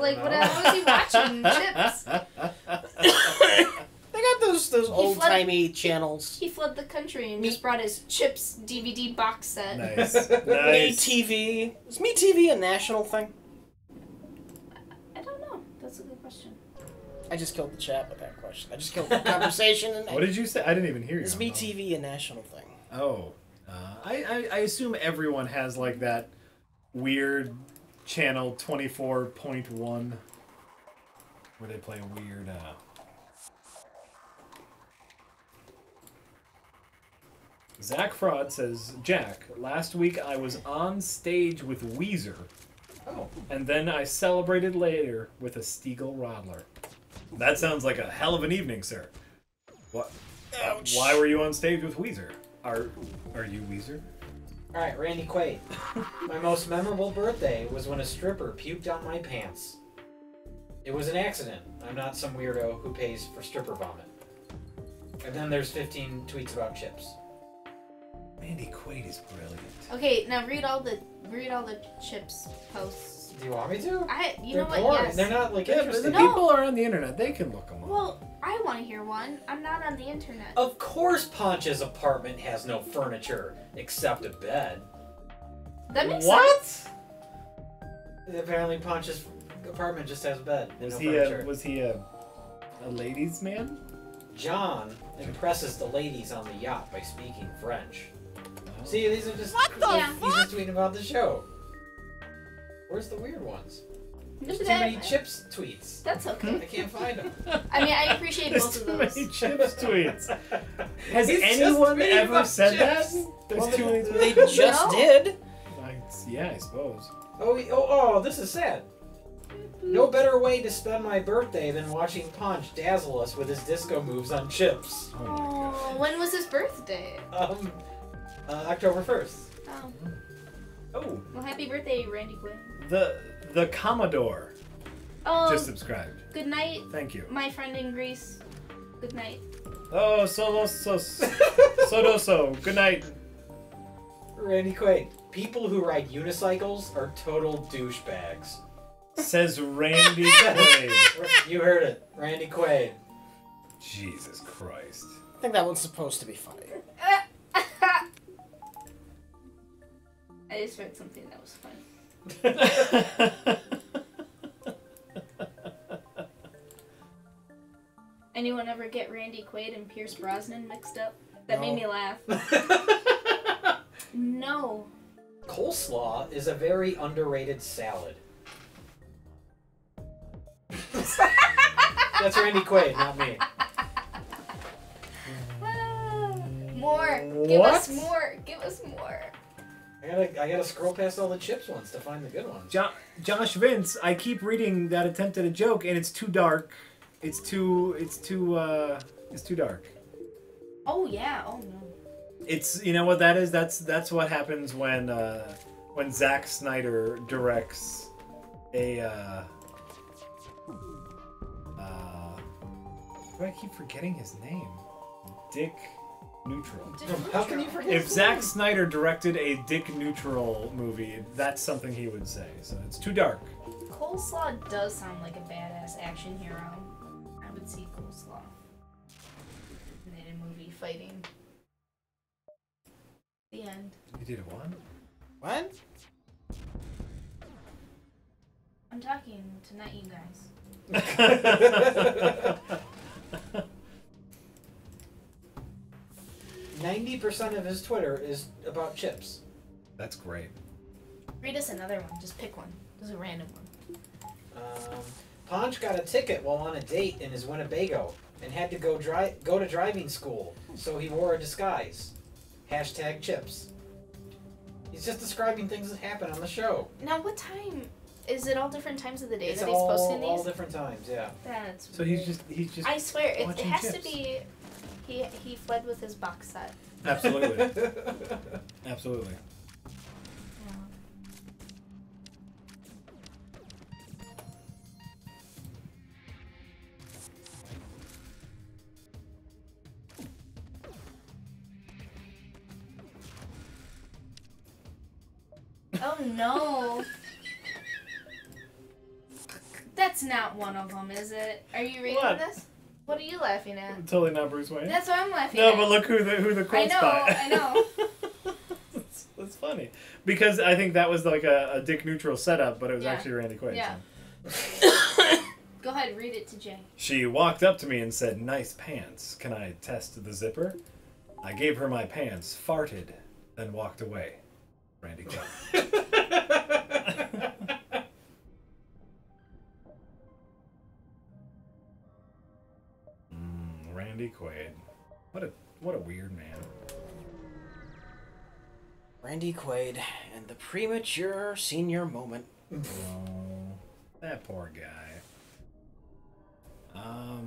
like, what else was he watching? Chips. They got those old-timey channels. He fled the country and just brought his Chips DVD box set. Nice. Nice. MeTV. Is MeTV a national thing? I don't know. That's a good question. I just killed the chat with that question. I just killed the conversation. And what did you say? I didn't even hear you. Is MeTV a national thing? Oh. I assume everyone has, like, that weird channel 24.1 where they play weird... Zach Fraud says, Jack, last week I was on stage with Weezer. Oh. And then I celebrated later with a Stiegel Rodler. That sounds like a hell of an evening, sir. What? Ouch. Why were you on stage with Weezer? Are you Weezer? Alright, Randy Quaid. My most memorable birthday was when a stripper puked on my pants. It was an accident. I'm not some weirdo who pays for stripper vomit. And then there's 15 tweets about Chips. Randy Quaid is brilliant. Okay, now read all the Chips posts. Do you want me to? You know what? Yes. They're not like interesting. People are on the internet. They can look them up. Well, I want to hear one. I'm not on the internet. Of course, Poncha's apartment has no furniture except a bed. That makes sense. What? Apparently, Poncha's apartment just has a bed. Was he a ladies' man? John impresses the ladies on the yacht by speaking French. See, these are just... He's just tweeting about the show. Where's the weird ones? There's too many Chips tweets. That's okay. I can't find them. I mean, I appreciate both of those. There's too many Chips tweets. Has anyone ever said Chips? That? There's too many. They just did. Yeah, I suppose. Oh, this is sad. No better way to spend my birthday than watching Ponch dazzle us with his disco moves on Chips. Oh, my God. When was his birthday? October 1st. Oh. Oh. Well, happy birthday, Randy Quaid. The Commodore. Oh. Just subscribed. Good night. Thank you. My friend in Greece. Good night. Oh, Good night. Randy Quaid. People who ride unicycles are total douchebags. Says Randy Quaid. You heard it. Randy Quaid. Jesus Christ. I think that one's supposed to be funny. I just read something that was funny. Anyone ever get Randy Quaid and Pierce Brosnan mixed up? That made me laugh. No. Coleslaw is a very underrated salad. That's Randy Quaid, not me. More. What? Give us more. Give us more. I gotta scroll past all the Chips ones to find the good ones. Josh Vince, I keep reading that attempt at a joke, and it's too dark. It's too dark. Oh yeah. Oh no. It's, you know what that is? That's what happens when Zack Snyder directs why do I keep forgetting his name? Dick Neutral. How can you forget? If Zack Snyder directed a Dick Neutral movie, that's something he would say. So it's too dark. Coleslaw does sound like a badass action hero. I would see Coleslaw in a movie fighting. The end. You did one? What? I'm talking to not you guys. 90% of his Twitter is about Chips. That's great. Read us another one. Just pick one. This is a random one. Ponch got a ticket while on a date in his Winnebago and had to go to driving school, so he wore a disguise. Hashtag Chips. He's just describing things that happen on the show. Now, what time? Is it all different times of the day that he's posting these? It's all different times, yeah. That's so weird. he's just. I swear, it has Chips. To be. He fled with his box set. Absolutely. Absolutely. Yeah. Oh no. That's not one of them, is it? Are you reading this? What are you laughing at? I'm totally not Bruce Wayne. That's what I'm laughing at. No, but look who the quote's by. I know, That's funny. Because I think that was like a Dick Neutral setup, but it was actually Randy Quaid. Yeah. So. Go ahead, read it to Jay. She walked up to me and said, "Nice pants. Can I test the zipper?" I gave her my pants, farted, then walked away. Randy Quaid. Randy Quaid. What a weird man. Randy Quaid and the premature senior moment. Oh, that poor guy. I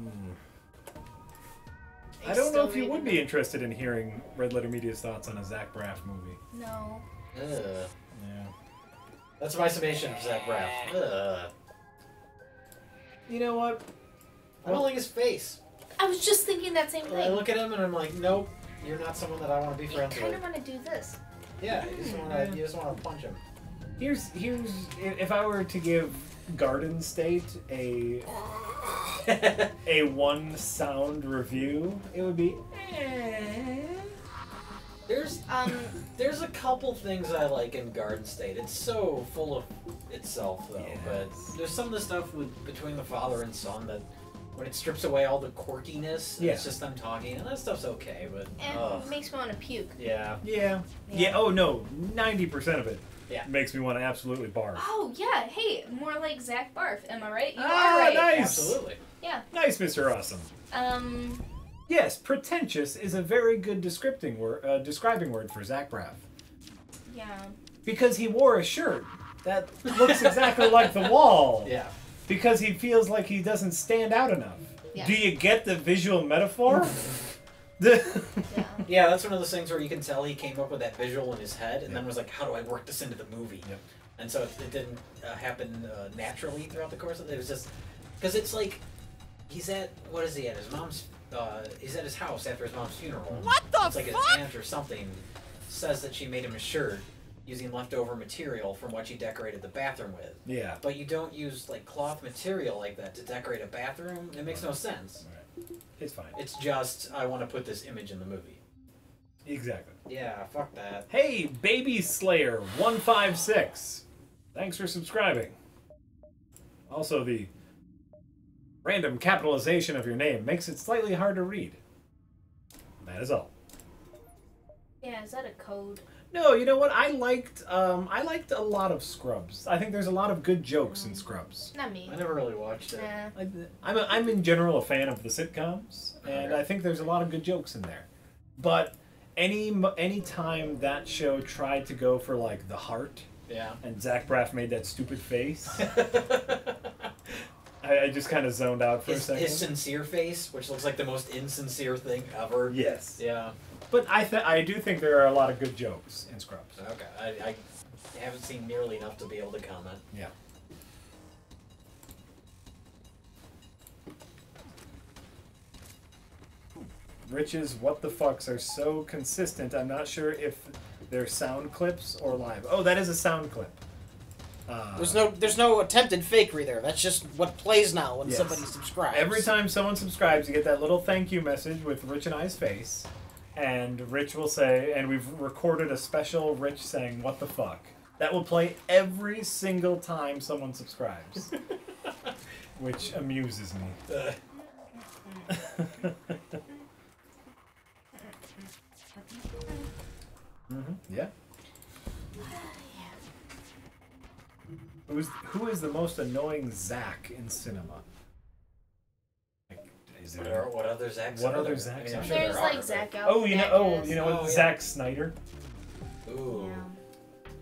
don't know if you would be interested in hearing Red Letter Media's thoughts on a Zach Braff movie. No. Yeah. That's my summation of Zach Braff. You know what? I don't like his face. I was just thinking that same thing. I look at him and I'm like, nope, you're not someone that I want to be friends with. You kind of want to do this. Yeah, you just want to punch him. Here's if I were to give Garden State a one sound review, it would be. There's a couple things I like in Garden State. It's so full of itself though, but there's some of the stuff between the father and son that. When it strips away all the quirkiness, it's just them talking, and that stuff's okay, but... And it makes me want to puke. Yeah. Oh, no. 90% of it makes me want to absolutely barf. Oh, yeah. Hey, more like Zach Barf. Am I right? You are right. Nice. Absolutely. Yeah. Nice, Mr. Awesome. Yes, pretentious is a very good describing word for Zach Braff. Yeah. Because he wore a shirt that looks exactly like the wall. Yeah. Because he feels like he doesn't stand out enough. Yeah. Do you get the visual metaphor? Yeah, that's one of those things where you can tell he came up with that visual in his head and then was like, how do I work this into the movie? Yep. And so it didn't happen naturally throughout the course of it. It was just... Because it's like, what is he at? His mom's... he's at his house after his mom's funeral. What the fuck? It's like his aunt or something says that she made him a shirt. Using leftover material from what you decorated the bathroom with. Yeah. But you don't use, like, cloth material like that to decorate a bathroom. It makes no sense. Right. It's fine. It's just, I want to put this image in the movie. Exactly. Yeah, fuck that. Hey, Baby Slayer 156. Thanks for subscribing. Also, the random capitalization of your name makes it slightly hard to read. That is all. Yeah, is that a code? No, you know what? I liked a lot of Scrubs. I think there's a lot of good jokes in Scrubs. Not me. I never really watched it. Nah. I'm in general a fan of the sitcoms, and I think there's a lot of good jokes in there. But any time that show tried to go for like the heart, and Zach Braff made that stupid face, I just kind of zoned out for a second. His sincere face, which looks like the most insincere thing ever. Yes. Yeah. But I do think there are a lot of good jokes in Scrubs. Okay, I haven't seen nearly enough to be able to comment. Yeah. Rich's what the fucks are so consistent. I'm not sure if they're sound clips or live. Oh, that is a sound clip. There's no attempted fakery there. That's just what plays now when somebody subscribes. Every time someone subscribes, you get that little thank you message with Rich and I's face. And Rich will say, and we've recorded a special Rich saying, what the fuck? That will play every single time someone subscribes. Which amuses me. Yeah. Who is the most annoying Zach in cinema? What other Zachs? I mean, sure there's like Zach Galligan. Oh, you know what? Zack Snyder. Ooh. Yeah.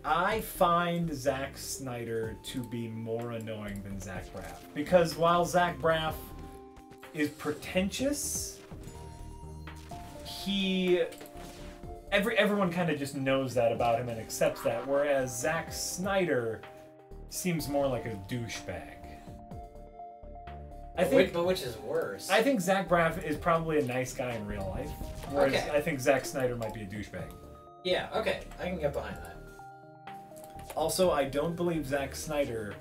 I find Zack Snyder to be more annoying than Zach Braff because while Zach Braff is pretentious, everyone kind of just knows that about him and accepts that. Whereas Zack Snyder seems more like a douchebag. But which is worse? I think Zach Braff is probably a nice guy in real life, whereas I think Zack Snyder might be a douchebag. Yeah, okay. I can get behind that. Also, I don't believe Zack Snyder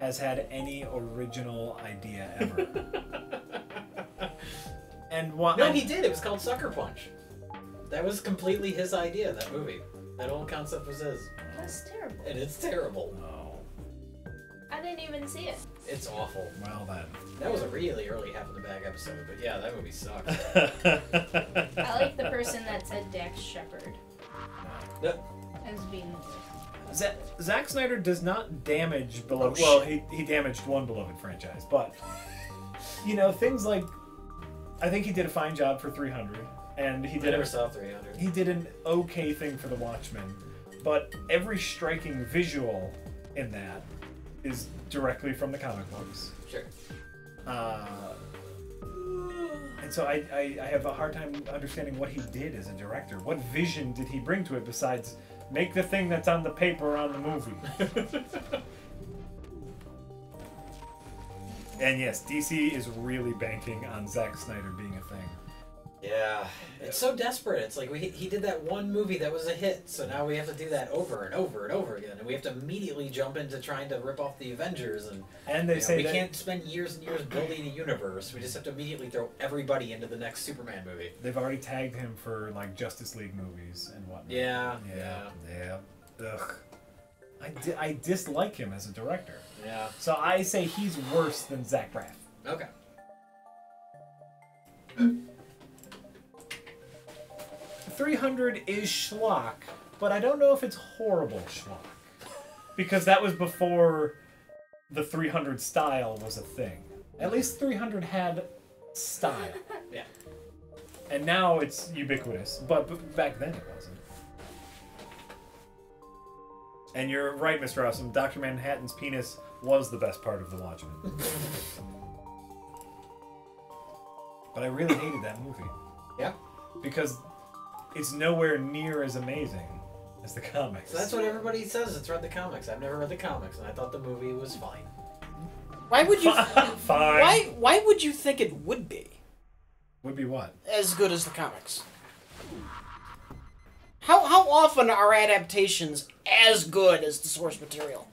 has had any original idea ever. And what? No, he did. It was called Sucker Punch. That was completely his idea. That movie, that whole concept was his. That's terrible. And it's terrible. No. I didn't even see it. It's awful. Well then. That was a really early half of the bag episode, but yeah, that movie sucks. I like the person that said Dax Shepard. No. As being. Zack Snyder does not damage beloved. Well, he damaged one beloved franchise, but you know things like. I think he did a fine job for 300, and he did. I never saw 300. He did an okay thing for the Watchmen, but every striking visual in that is directly from the comic books. Sure. And so I have a hard time understanding what he did as a director. What vision did he bring to it besides make the thing that's on the paper on the movie? And yes, DC is really banking on Zack Snyder being a thing. Yeah. It's so desperate. It's like he did that one movie that was a hit, so now we have to do that over and over and over again, and we have to immediately jump into trying to rip off the Avengers. And they say we can't spend years and years building a universe. We just have to immediately throw everybody into the next Superman movie. They've already tagged him for, like, Justice League movies and whatnot. Yeah. Ugh. I dislike him as a director. Yeah. So I say he's worse than Zach Braff. Okay. Mm. 300 is schlock, but I don't know if it's horrible schlock. Because that was before the 300 style was a thing. At least 300 had style. Yeah. And now it's ubiquitous, but back then it wasn't. And you're right, Mr. Awesome. Dr. Manhattan's penis was the best part of The Watchmen. But I really hated that movie. Yeah. Because it's nowhere near as amazing as the comics. So that's what everybody says. It's read the comics. I've never read the comics, and I thought the movie was fine. Why would you... Fine. Why would you think it would be? Would be what? As good as the comics. How often are adaptations as good as the source material?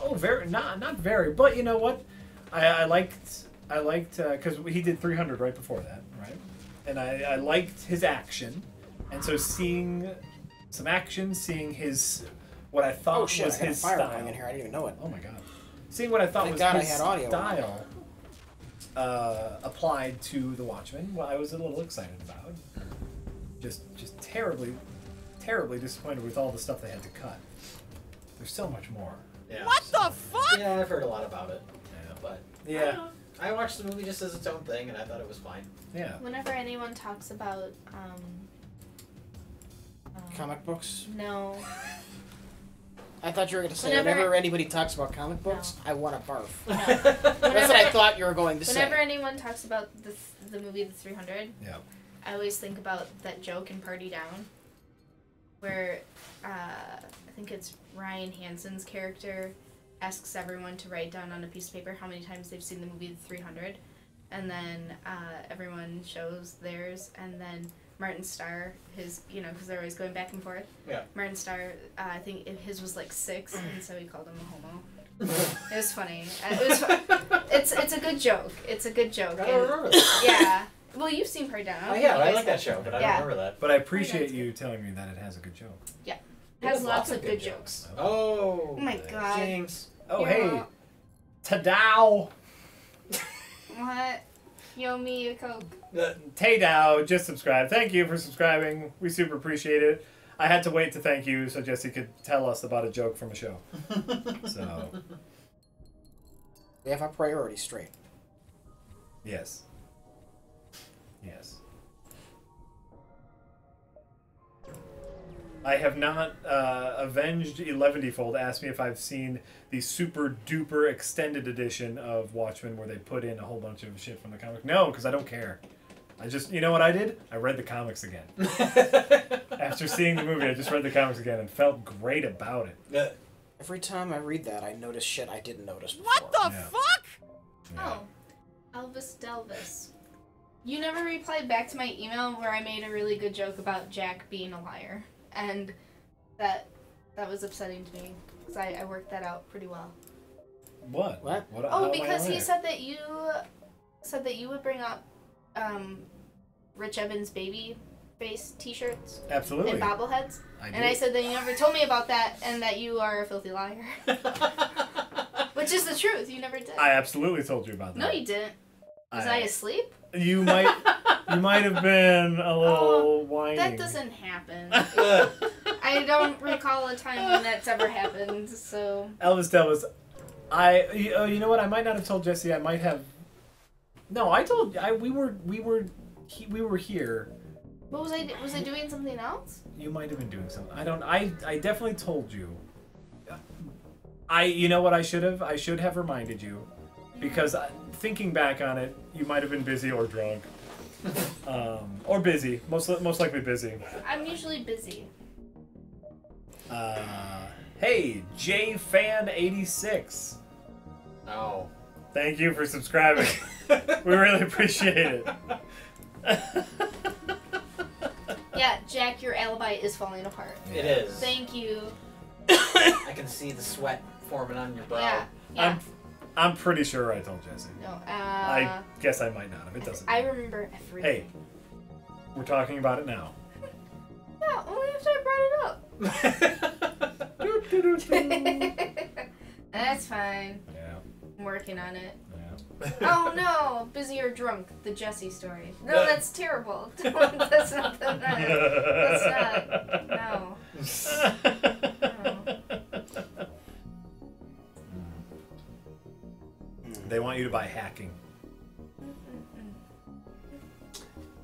Oh, very not very. But you know what? I liked because he did 300 right before that, right? And I liked his action, and so seeing some action, seeing his what I thought was his style. In here. I didn't even know it. Oh my god! Seeing what I thought was his style applied to the Watchmen. Well, I was a little excited about. Just terribly. Terribly disappointed with all the stuff they had to cut. There's so much more. Yeah, what the fuck? Yeah, I've heard a lot about it. Yeah, but yeah, I watched the movie just as its own thing, and I thought it was fine. Yeah. Whenever anyone talks about comic books, no. I thought you were gonna say whenever anybody talks about comic books, no. I want to barf. No. That's what I thought you were going to say. Whenever anyone talks about the movie The 300, yeah, I always think about that joke in Party Down. Where I think it's Ryan Hansen's character asks everyone to write down on a piece of paper how many times they've seen the movie The 300, and then everyone shows theirs, and then Martin Starr, his, you know, because they're always going back and forth. Yeah. Martin Starr, I think his was like 6, and so he called him a homo. It was funny. It was it's a good joke. It's a good joke. I don't remember that. Yeah. Well, you've seen Party Down. Oh, yeah, I like that show, but I don't remember that. But I appreciate you telling me that it has a good joke. Yeah. It has lots of good jokes. Oh. Oh my god. James. Oh, you're hey. All... Ta-dow. What? Yo, me, a Coke. Tay-dow, just subscribe. Thank you for subscribing. We super appreciate it. I had to wait to thank you so Jesse could tell us about a joke from a show. So. We have our priorities straight. Yes. Yes. I have not avenged 11D-fold asked me if I've seen the super duper extended edition of Watchmen where they put in a whole bunch of shit from the comic. No, because I don't care. I just, you know what I did? I read the comics again. After seeing the movie, I just read the comics again and felt great about it. Every time I read that, I notice shit I didn't notice before. What the fuck? Yeah. Oh, Elvis Delvis. You never replied back to my email where I made a really good joke about Jack being a liar. And that was upsetting to me, because I worked that out pretty well. What? Oh, because he said that you would bring up Rich Evans' baby face T-shirts. Absolutely. And bobbleheads. And I said that you never told me about that, and that you are a filthy liar. Which is the truth. You never did. I absolutely told you about that. No, you didn't. Was I asleep? You might. You might have been a little whiny. That doesn't happen. I don't recall a time when that's ever happened. So. Elvis Delvis. You know what? I might not have told Jesse. I might have. No, I told. We were here. What was I? Was I doing something else? You might have been doing something. I don't. I definitely told you. You know what? I should have reminded you, because thinking back on it, you might have been busy or drunk, or busy. Most likely busy. I'm usually busy. Hey, JFan86. Oh. Thank you for subscribing. We really appreciate it. Yeah, Jack, your alibi is falling apart. It is. Thank you. I can see the sweat forming on your brow. Yeah, yeah. I'm pretty sure I told Jesse. No. I guess I might not have. It doesn't. I remember everything. Hey, we're talking about it now. Yeah, only after I brought it up. That's fine. Yeah. I'm working on it. Yeah. Oh no, busy or drunk, the Jesse story. No, that's terrible. That's not the night. That's not. No. No. They want you to buy hacking.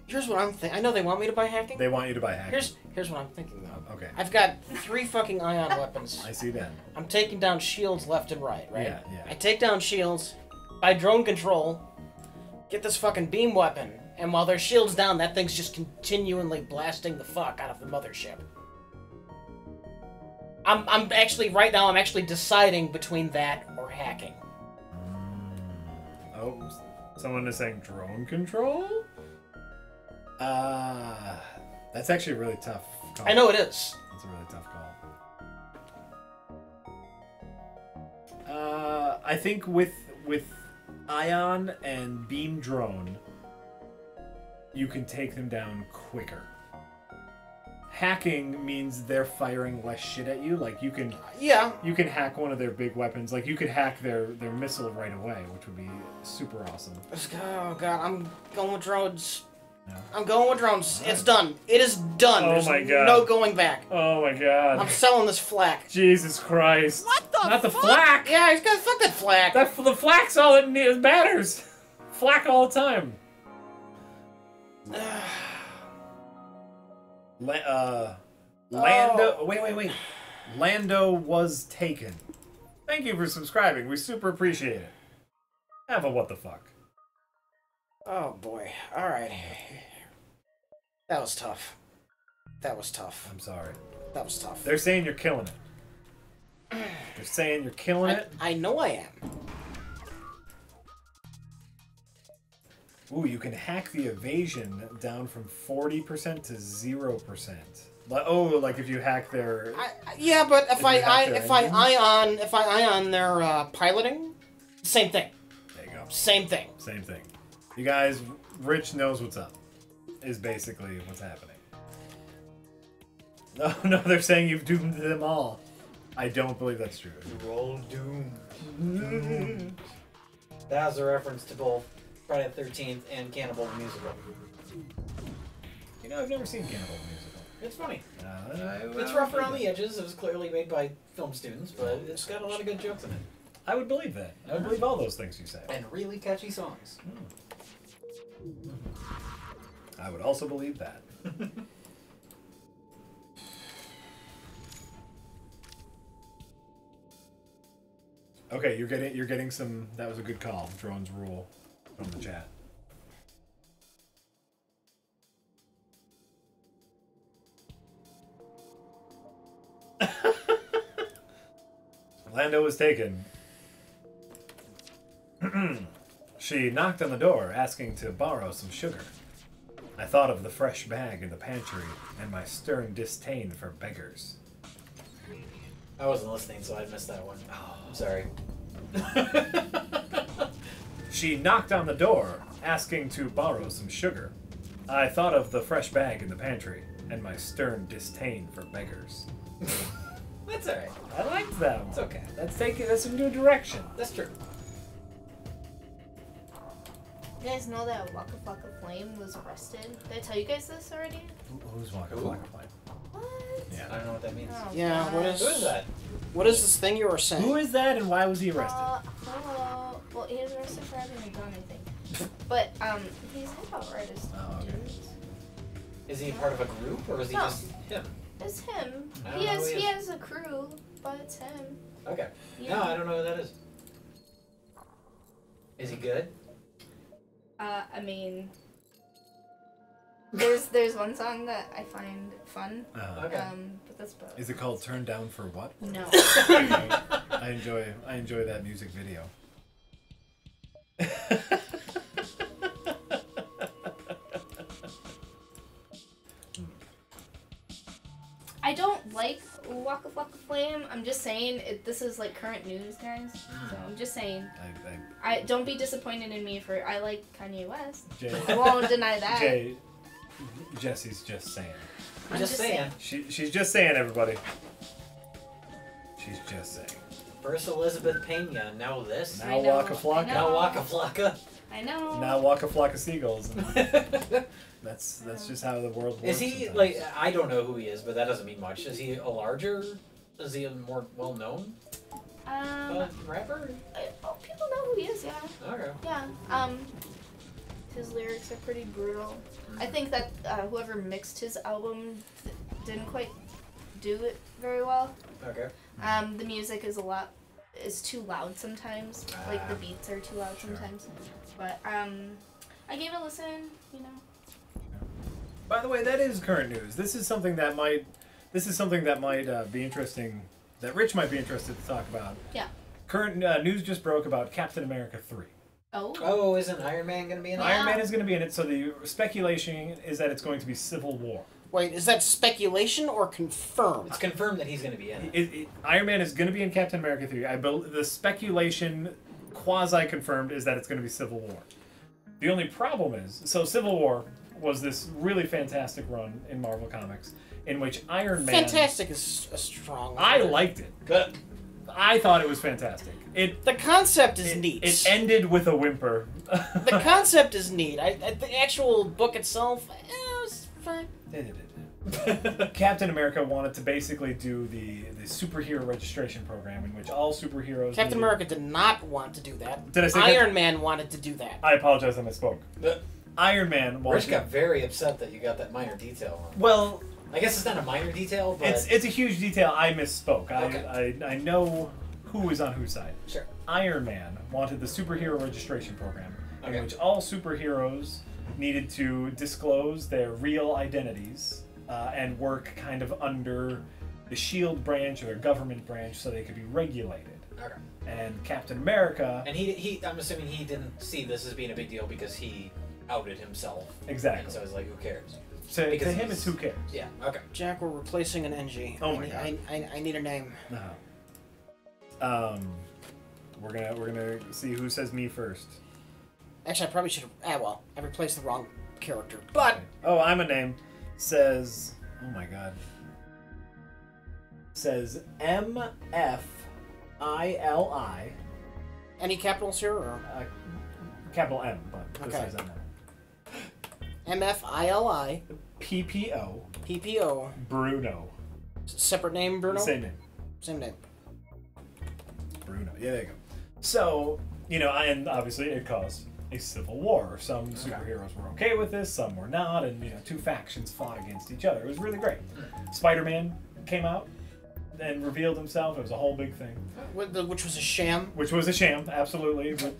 Here's what I'm thinking. I know they want me to buy hacking. They want you to buy hacking. Here's what I'm thinking though. Okay. I've got 3 fucking ion weapons. I see that. I'm taking down shields left and right, right? Yeah, yeah. I take down shields by drone control, get this fucking beam weapon, and while their shield's down, that thing's just continually blasting the fuck out of the mothership. I'm actually right now deciding between that or hacking. Oh, someone is saying drone control? That's actually a really tough call. I know it is. It's a really tough call. I think with ion and beam drone, you can take them down quicker. Hacking means they're firing less shit at you. Like you can, yeah, you can hack one of their big weapons. Like you could hack their missile right away, which would be super awesome. Oh god, I'm going with drones. I'm going with drones. It's done. It is done. Oh my god. There's no going back. Oh my god. I'm selling this flak. Jesus Christ. What the fuck? Not the flak. Yeah, he's gonna fuck that flak. The flak's all that matters. Flak all the time. Lando. Wait. Lando was taken. Thank you for subscribing. We super appreciate it. Have a what the fuck. Oh boy. Alright. That was tough. That was tough. I'm sorry. That was tough. They're saying you're killing it. They're saying you're killing it. I know I am. Ooh, you can hack the evasion down from 40% to 0%. Oh, like if you hack their... yeah, but if I ion their piloting, same thing. There you go. Same thing. Same thing. You guys, Rich knows what's up, is basically what's happening. No, no, they're saying you've doomed them all. I don't believe that's true. You're all doomed. Doomed. That was a reference to both Friday the 13th and Cannibal the Musical. You know, I've never seen Cannibal the Musical. It's funny. It's rough around the edges. It was clearly made by film students, but it's got a lot of good jokes in it. I would believe that. I would believe all those things you say. And really catchy songs. Mm. I would also believe that. Okay, you're getting some. That was a good call. Drones rule from the chat. Lando was taken. She knocked on the door, asking to borrow some sugar. I thought of the fresh bag in the pantry and my stern disdain for beggars. I wasn't listening, so I missed that one. Oh, I'm sorry. She knocked on the door, asking to borrow some sugar. I thought of the fresh bag in the pantry and my stern disdain for beggars. That's alright. I liked that one. It's okay. That's a new direction. That's true. You guys know that Waka Flocka Flame was arrested? Did I tell you guys this already? Who's Waka Flocka Flame? What? Yeah, I don't know what that means. Oh, yeah, God. Who is that? What is this thing you were saying? Who is that and why was he arrested? Hello. Well, he was arrested for having a gun, I think. But, he's a hip-hop artist. Oh, okay. Is he part of a group, or is he just him? It's him. He has a crew, but it's him. Okay. Yeah. No, I don't know who that is. Is he good? I mean, there's one song that I find fun. Okay. But that's about it. Is it called "Turn Down for What"? No. I enjoy that music video. I don't like Waka Flocka Flame. I'm just saying this is like current news, guys. So I'm just saying. I don't be disappointed in me for I like Kanye West. I won't deny that. Jessie's just saying. I'm just saying. She's just saying, everybody. She's just saying. First Elizabeth Pena, now this. Now Waka Flocka. Now Waka Flocka. I know. Now Waka Flocka Seagulls. That's just how the world works. Is he sometimes. Like I don't know who he is, but that doesn't mean much. Is he a larger? Is he a more well known? Rapper. People know who he is, yeah. Okay. Yeah. His lyrics are pretty brutal. I think that whoever mixed his album didn't quite do it very well. Okay. The music is too loud sometimes. Like the beats are too loud sometimes. But I gave it a listen. You know. By the way, that is current news. This is something that might be interesting. That Rich might be interested to talk about. Yeah. Current news just broke about Captain America 3. Oh. Oh, isn't Iron Man going to be in it? Iron Man is going to be in it. So the speculation is that it's going to be Civil War. Wait, is that speculation or confirmed? It's confirmed that he's going to be in it. Iron Man is going to be in Captain America 3. The speculation, quasi-confirmed, is that it's going to be Civil War. The only problem is, so Civil War was this really fantastic run in Marvel Comics in which Iron Man... Fantastic is a strong word. I liked it. But I thought it was fantastic. The concept is neat. It ended with a whimper. The concept is neat. The actual book itself, it was fine. Captain America wanted to basically do the superhero registration program in which all superheroes... Captain America did not want to do that. Did I say Iron Man wanted to do that. I apologize, I misspoke. Iron Man. Rich got very upset that you got that minor detail on. Well, I guess it's not a minor detail, but it's a huge detail. I misspoke. Okay. I know who is on whose side. Sure. Iron Man wanted the superhero registration program in which all superheroes needed to disclose their real identities and work kind of under the SHIELD branch or a government branch so they could be regulated. Okay. And Captain America. And he I'm assuming he didn't see this as being a big deal because he outed himself. Exactly. And so I was like, who cares? So because to him, it's who cares. Yeah, okay. Jack, we're replacing an NG. Oh my God. I need a name. We're gonna see who says me first. Actually, I probably should have... well, I replaced the wrong character, but... Okay. Oh, I'm a name. Says... Oh my God. Says M-F-I-L-I. Any capitals here? Or? Capital M, but this is M. M-F-I-L-I. P-P-O. P-P-O. Bruno. Separate name, Bruno? Same name. Same name. Bruno. Yeah, there you go. So, you know, and obviously it caused a civil war. Some superheroes were okay with this, some were not, and, you know, two factions fought against each other. It was really great. Spider-Man came out and revealed himself. It was a whole big thing. Which was a sham? Which was a sham, absolutely. But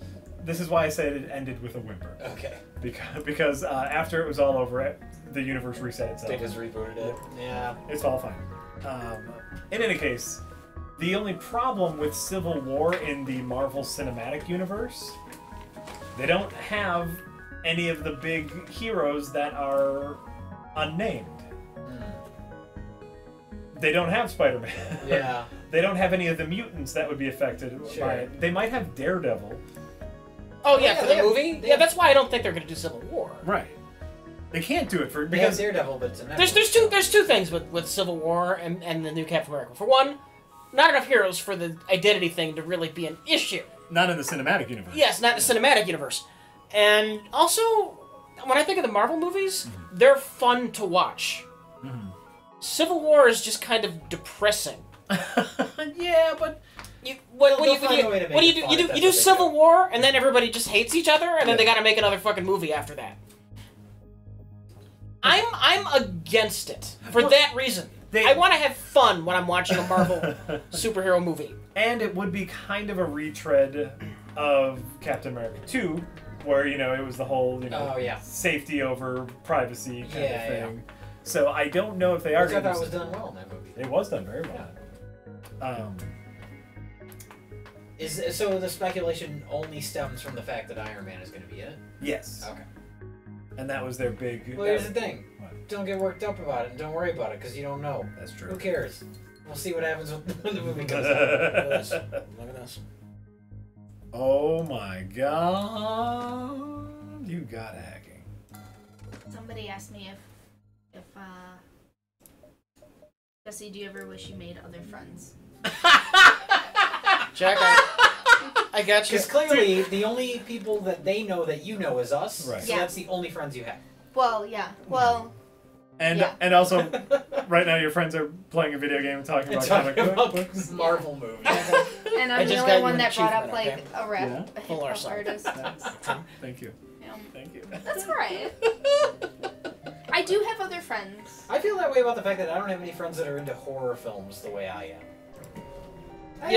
this is why I said it ended with a whimper. Okay. Because after it was all over, the universe reset itself. They just rebooted it. Yeah. It's all fine. In any case, the only problem with Civil War in the Marvel Cinematic Universe, they don't have any of the big heroes that are unnamed. They don't have Spider-Man. Yeah. They don't have any of the mutants that would be affected by it. They might have Daredevil. Oh yeah, for the movie? Yeah, that's why I don't think they're going to do Civil War. Right. They can't do it for because they have Daredevil, but it's a there's two things with Civil War and the new Captain America. For one, not enough heroes for the identity thing to really be an issue. Not in the cinematic universe. Yes, not in the cinematic universe. And also, when I think of the Marvel movies, they're fun to watch. Civil War is just kind of depressing. Yeah, but what do you do? You do Civil War, and then everybody just hates each other, and then they got to make another fucking movie after that. I'm against it for that reason. I want to have fun when I'm watching a Marvel superhero movie. And it would be kind of a retread of Captain America 2, where it was the whole safety over privacy kind of thing. Yeah. So I don't know if they are. Which I thought was done well in that movie. It was done very well. Yeah. So the speculation only stems from the fact that Iron Man is going to be it. Yes. Okay. And that was their big. Well, here's the thing. What? Don't get worked up about it, and don't worry about it, because you don't know. That's true. Who cares? We'll see what happens when the movie comes out. Look at this. Oh my God! You got hacking. Somebody asked me if Jesse, do you ever wish you made other friends? Jack, I got you. Because clearly, the only people that they know that you know is us. Right. So that's the only friends you have. Well, yeah. Well. And also, right now your friends are playing a video game and talking about comic books, Marvel movies. And I'm the only one that brought up like a rap artist. Thank you. Yeah. Thank you. That's all right. I do have other friends. I feel that way about the fact that I don't have any friends that are into horror films the way I am. I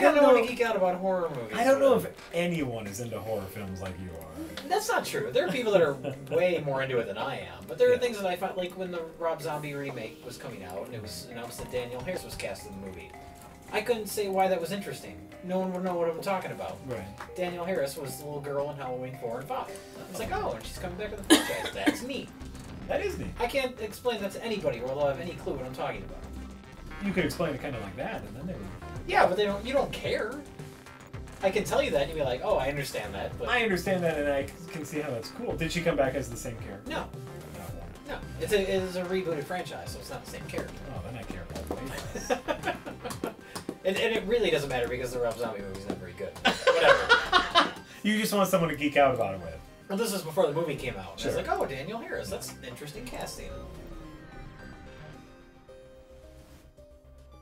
don't know what to geek out about horror movies. I don't know if anyone is into horror films like you are. That's not true. There are people that are way more into it than I am. But there are things that I find, like when the Rob Zombie remake was coming out and it was announced that Danielle Harris was cast in the movie. I couldn't say why that was interesting. No one would know what I'm talking about. Right. Danielle Harris was the little girl in Halloween 4 and 5. It's like, oh, and she's coming back to the franchise. That's neat. That is neat. I can't explain that to anybody or they'll have any clue what I'm talking about. You could explain it kind of like that, and then they would. Yeah, but they don't. You don't care. I can tell you that, and you'd be like, "Oh, I understand that." But I understand that, and I can see how that's cool. Did she come back as the same character? No. No. It is a rebooted franchise, so it's not the same character. Oh, then I care about the franchise. and it really doesn't matter because the Rob Zombie movie's not very good. Whatever. You just want someone to geek out about it with. Well, this was before the movie came out. Sure. I was like, "Oh, Danielle Harris. That's an interesting casting."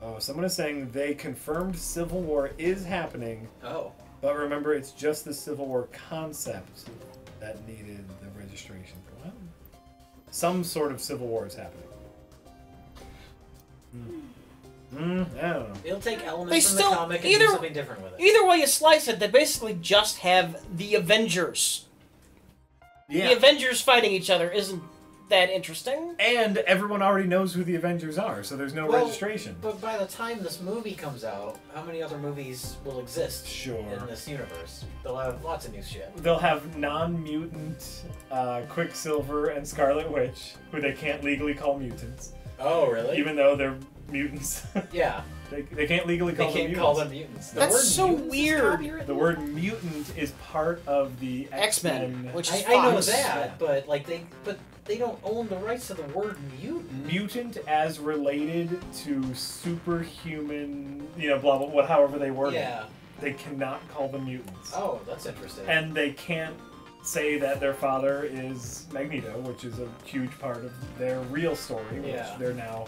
Oh, someone is saying they confirmed Civil War is happening. Oh. But remember, it's just the Civil War concept that needed the registration. What? Some sort of Civil War is happening. I don't know. It'll take elements from the comic and do something different with it. Either way you slice it, they basically just have the Avengers. Yeah. The Avengers fighting each other isn't that interesting. And everyone already knows who the Avengers are, so there's no registration. But by the time this movie comes out, how many other movies will exist in this universe? They'll have lots of new shit. They'll have non-mutant Quicksilver and Scarlet Witch, who they can't legally call mutants. Oh, really? Even though they're mutants. Yeah. They can't legally call them mutants. They can't call them mutants. That's so weird. The word mutant is part of the X-Men, which is Fox. I know that, but like they don't own the rights to the word mutant. Mutant as related to superhuman, blah blah blah. However they word it. Yeah. They cannot call them mutants. Oh, that's interesting. And they can't say that their father is Magneto, which is a huge part of their real story, which they're now.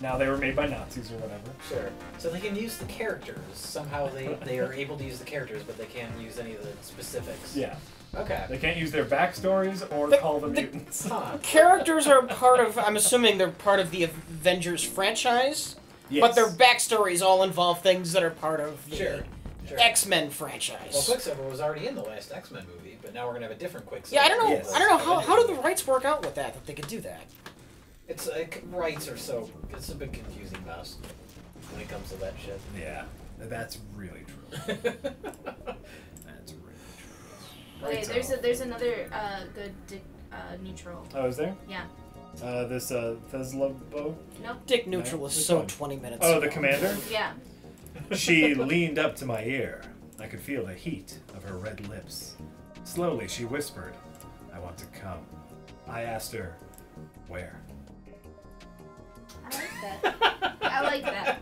Now they were made by Nazis or whatever. Sure. So they can use the characters. Somehow they are able to use the characters, but they can't use any of the specifics. Yeah. Okay. They can't use their backstories or call them mutants. Huh. Characters are part of, I'm assuming they're part of the Avengers franchise. Yes. But their backstories all involve things that are part of the X-Men franchise. Well, Quicksilver was already in the last X-Men movie, but now we're going to have a different Quicksilver. Yeah, I don't know. Yes. I don't know how do the rights work out with that they could do that. It's like rights are so. It's a bit confusing mess when it comes to that shit. Yeah, that's really true. That's really true. Wait, right, there's another good Dick Neutral. Oh, is there? Yeah. This Theslobo? No. Dick Neutral is so 20 minutes ago. The Commander? Yeah. She leaned up to my ear. I could feel the heat of her red lips. Slowly, she whispered, "I want to come." I asked her, "Where?" I like that. I like that.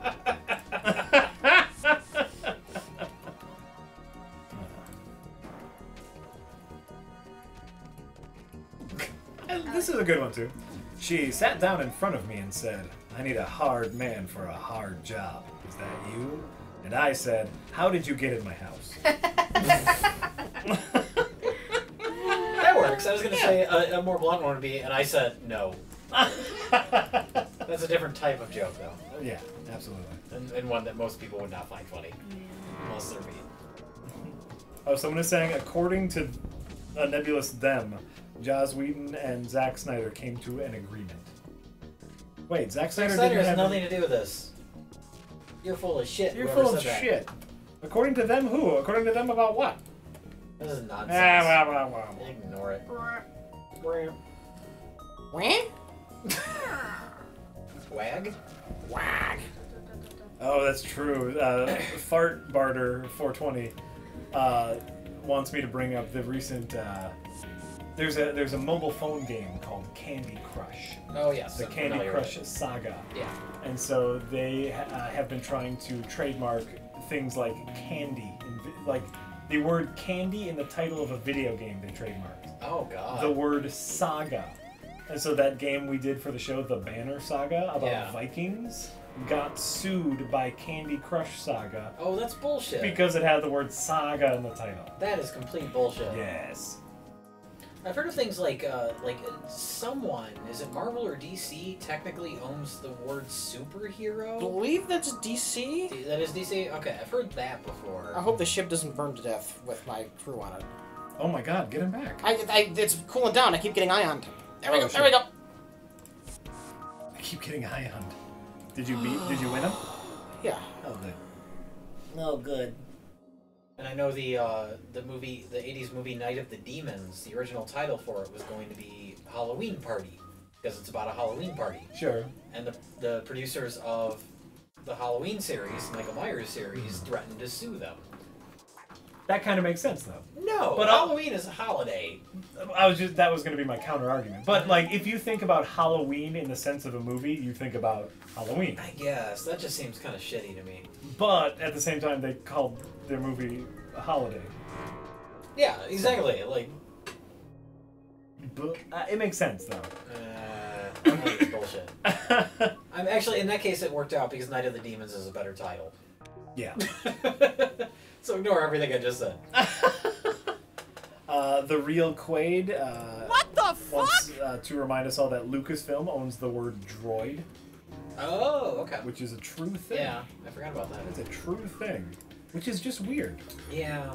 This is a good one, too. She sat down in front of me and said, "I need a hard man for a hard job. Is that you?" And I said, "How did you get in my house?" That works. I was going to say a more blunt one would be, "And I said, no." That's a different type of joke, though. Yeah, absolutely. And one that most people would not find funny. Unless they're mean. Oh, someone is saying, according to a nebulous them, Joss Whedon and Zack Snyder came to an agreement. Wait, Zack Snyder has nothing to do with this. You're full of shit. You're full of shit. According to them, who? According to them, about what? This is nonsense. Ignore it. What? Wag? Wag. Oh, that's true. Fart Barter 420 wants me to bring up the recent. There's a mobile phone game called Candy Crush. Oh yes, the Candy Crush saga. Yeah. And so they have been trying to trademark things like candy, like the word candy in the title of a video game. They trademarked. Oh god. The word saga. And so that game we did for the show, the Banner Saga about Vikings, got sued by Candy Crush Saga. Oh, that's bullshit. Because it had the word saga in the title. That is complete bullshit. Yes. I've heard of things like someone, is it Marvel or DC, technically owns the word superhero? I believe that's DC? That is DC? Okay, I've heard that before. I hope the ship doesn't burn to death with my crew on it. Oh my god, get him back. It's cooling down, I keep getting ioned. There we go, there we go. I keep getting ioned. Did you win him? Yeah. Oh good. Oh good. And I know the movie, the 80s movie Night of the Demons, the original title for it was going to be Halloween Party, because it's about a Halloween party. Sure. And the producers of the Halloween series, Michael Myers series, threatened to sue them. That kind of makes sense, though. No, but Halloween is a holiday. That was going to be my counter argument. But like, if you think about Halloween in the sense of a movie, you think about Halloween. I guess that just seems kind of shitty to me. But at the same time, they called their movie a holiday. Yeah, exactly. Like, but, it makes sense though. It's bullshit. I'm actually, in that case, it worked out because Night of the Demons is a better title. Yeah. So ignore everything I just said. The real Quaid what the fuck? Wants to remind us all that Lucasfilm owns the word droid. Oh, okay. Which is a true thing. Yeah, I forgot about that. It's a true thing, which is just weird. Yeah.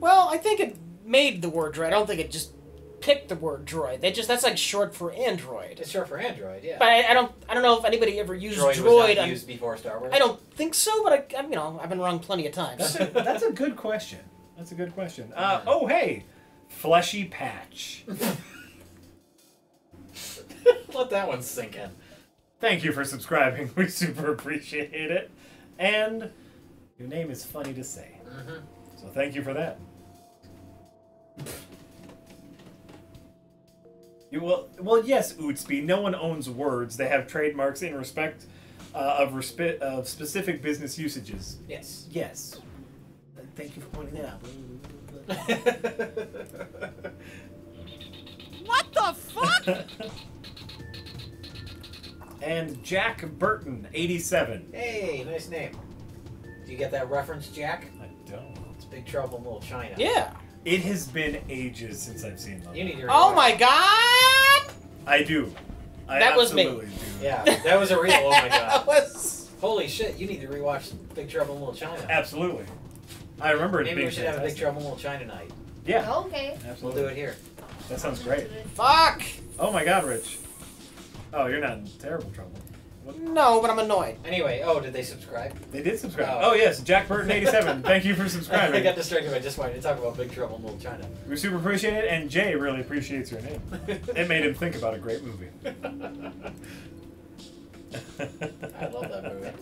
Well, I think it made the word droid. I don't think it just picked the word droid. That's like short for android. It's short for android, yeah. But I don't know if anybody ever used droid. Was not used before Star Wars. I don't think so, but I I've been wrong plenty of times. That's a good question. That's a good question. Oh hey, Fleshy Patch. Let that one sink in. Thank you for subscribing. We super appreciate it. And your name is funny to say. Mm-hmm. So thank you for that. Well, yes, Ootsby. No one owns words. They have trademarks in respect of specific business usages. Yes. Yes. Thank you for pointing that out. What the fuck? And Jack Burton, 87. Hey, nice name. Do you get that reference, Jack? I don't. It's Big Trouble in Little China. Yeah. It has been ages since I've seen them. You need your oh my god! I do. That was me. Do. Yeah, that was a real oh my god. Holy shit, you need to rewatch Big Trouble in Little China. Absolutely. I remember it being maybe we should fantastic. Have a Big Trouble in Little China night. Yeah. Oh, okay. Absolutely. We'll do it here. That sounds great. Fuck! Oh my god, Rich. Oh, you're not in terrible trouble. What? No, but I'm annoyed. Anyway, oh, did they subscribe? They did subscribe. Oh, yes, Jack Burton 87. Thank you for subscribing. I got distracted. I just wanted to talk about Big Trouble in Little China. We super appreciate it, and Jay really appreciates your name. It made him think about a great movie. I love that movie.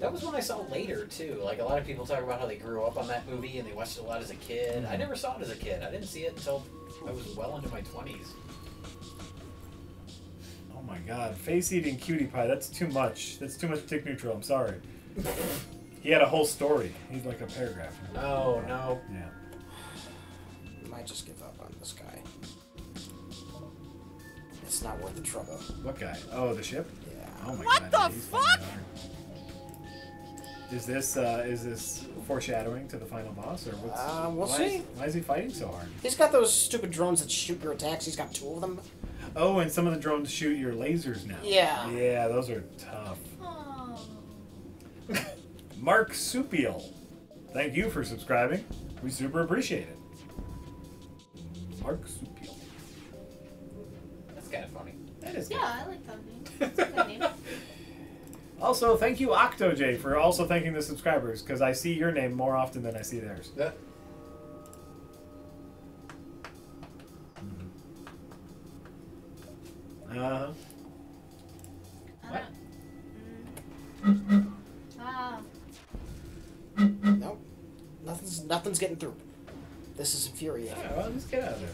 That was one I saw later, too. Like, a lot of people talk about how they grew up on that movie and they watched it a lot as a kid. I never saw it as a kid. I didn't see it until I was well into my 20s. Oh, my God. Face-eating cutie pie. That's too much. That's too much Dick Neutral. I'm sorry. He had a whole story. He's like a paragraph. Oh, no. Yeah. We might just give up on this guy. It's not worth the trouble. What guy? Oh, the ship? Yeah. Oh, my God. What the fuck? Is this foreshadowing to the final boss, or what's? We'll see. Why is he fighting so hard? He's got those stupid drones that shoot your attacks. He's got two of them. Oh, and some of the drones shoot your lasers now. Yeah. Yeah, those are tough. Oh. Mark Supiel, thank you for subscribing. We super appreciate it. Mark Supiel. That's kind of funny. That is. Yeah, good. I like that name. That's a good name. Also, thank you, OctoJ, for also thanking the subscribers, because I see your name more often than I see theirs. Yeah. What? Nope. Nothing's getting through. This is infuriating. All right, well, let's get out of there.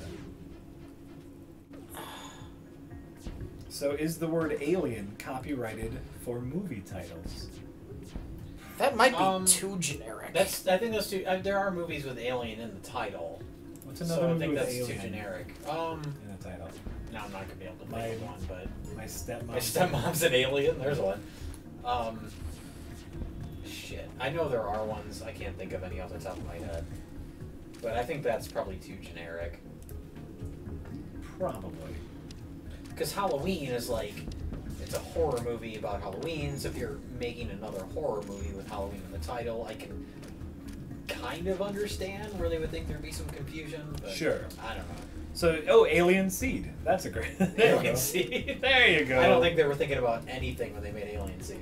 So is the word alien copyrighted for movie titles? That might be too generic. There are movies with alien in the title. What's another movie? I think that's alien? Too generic. In the title. No, I'm not gonna be able to think of one, but my stepmom's an alien, there's one. Shit. I know there are ones, I can't think of any off the top of my head. But I think that's probably too generic. Probably. Because Halloween is like, it's a horror movie about Halloween, so if you're making another horror movie with Halloween in the title, I can kind of understand where they would think there'd be some confusion, but sure. I don't know. So, Alien Seed. That's a great... Alien Seed. There you go. I don't think they were thinking about anything when they made Alien Seed.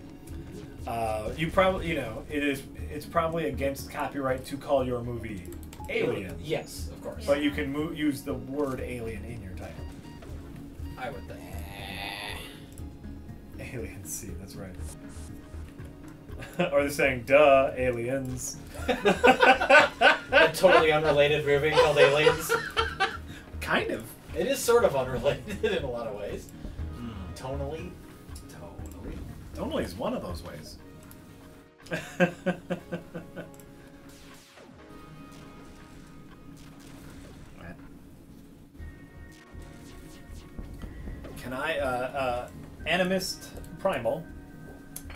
You probably, you know, it's probably against copyright to call your movie Alien. Yes, of course. But you can use the word alien in your title. I would think. Alien Sea, that's right. Or they're saying, duh, aliens. A totally unrelated movie called Aliens. Kind of. It is sort of unrelated in a lot of ways. Mm. Tonally. Tonally. Tonally is one of those ways. Can I, Animist Primal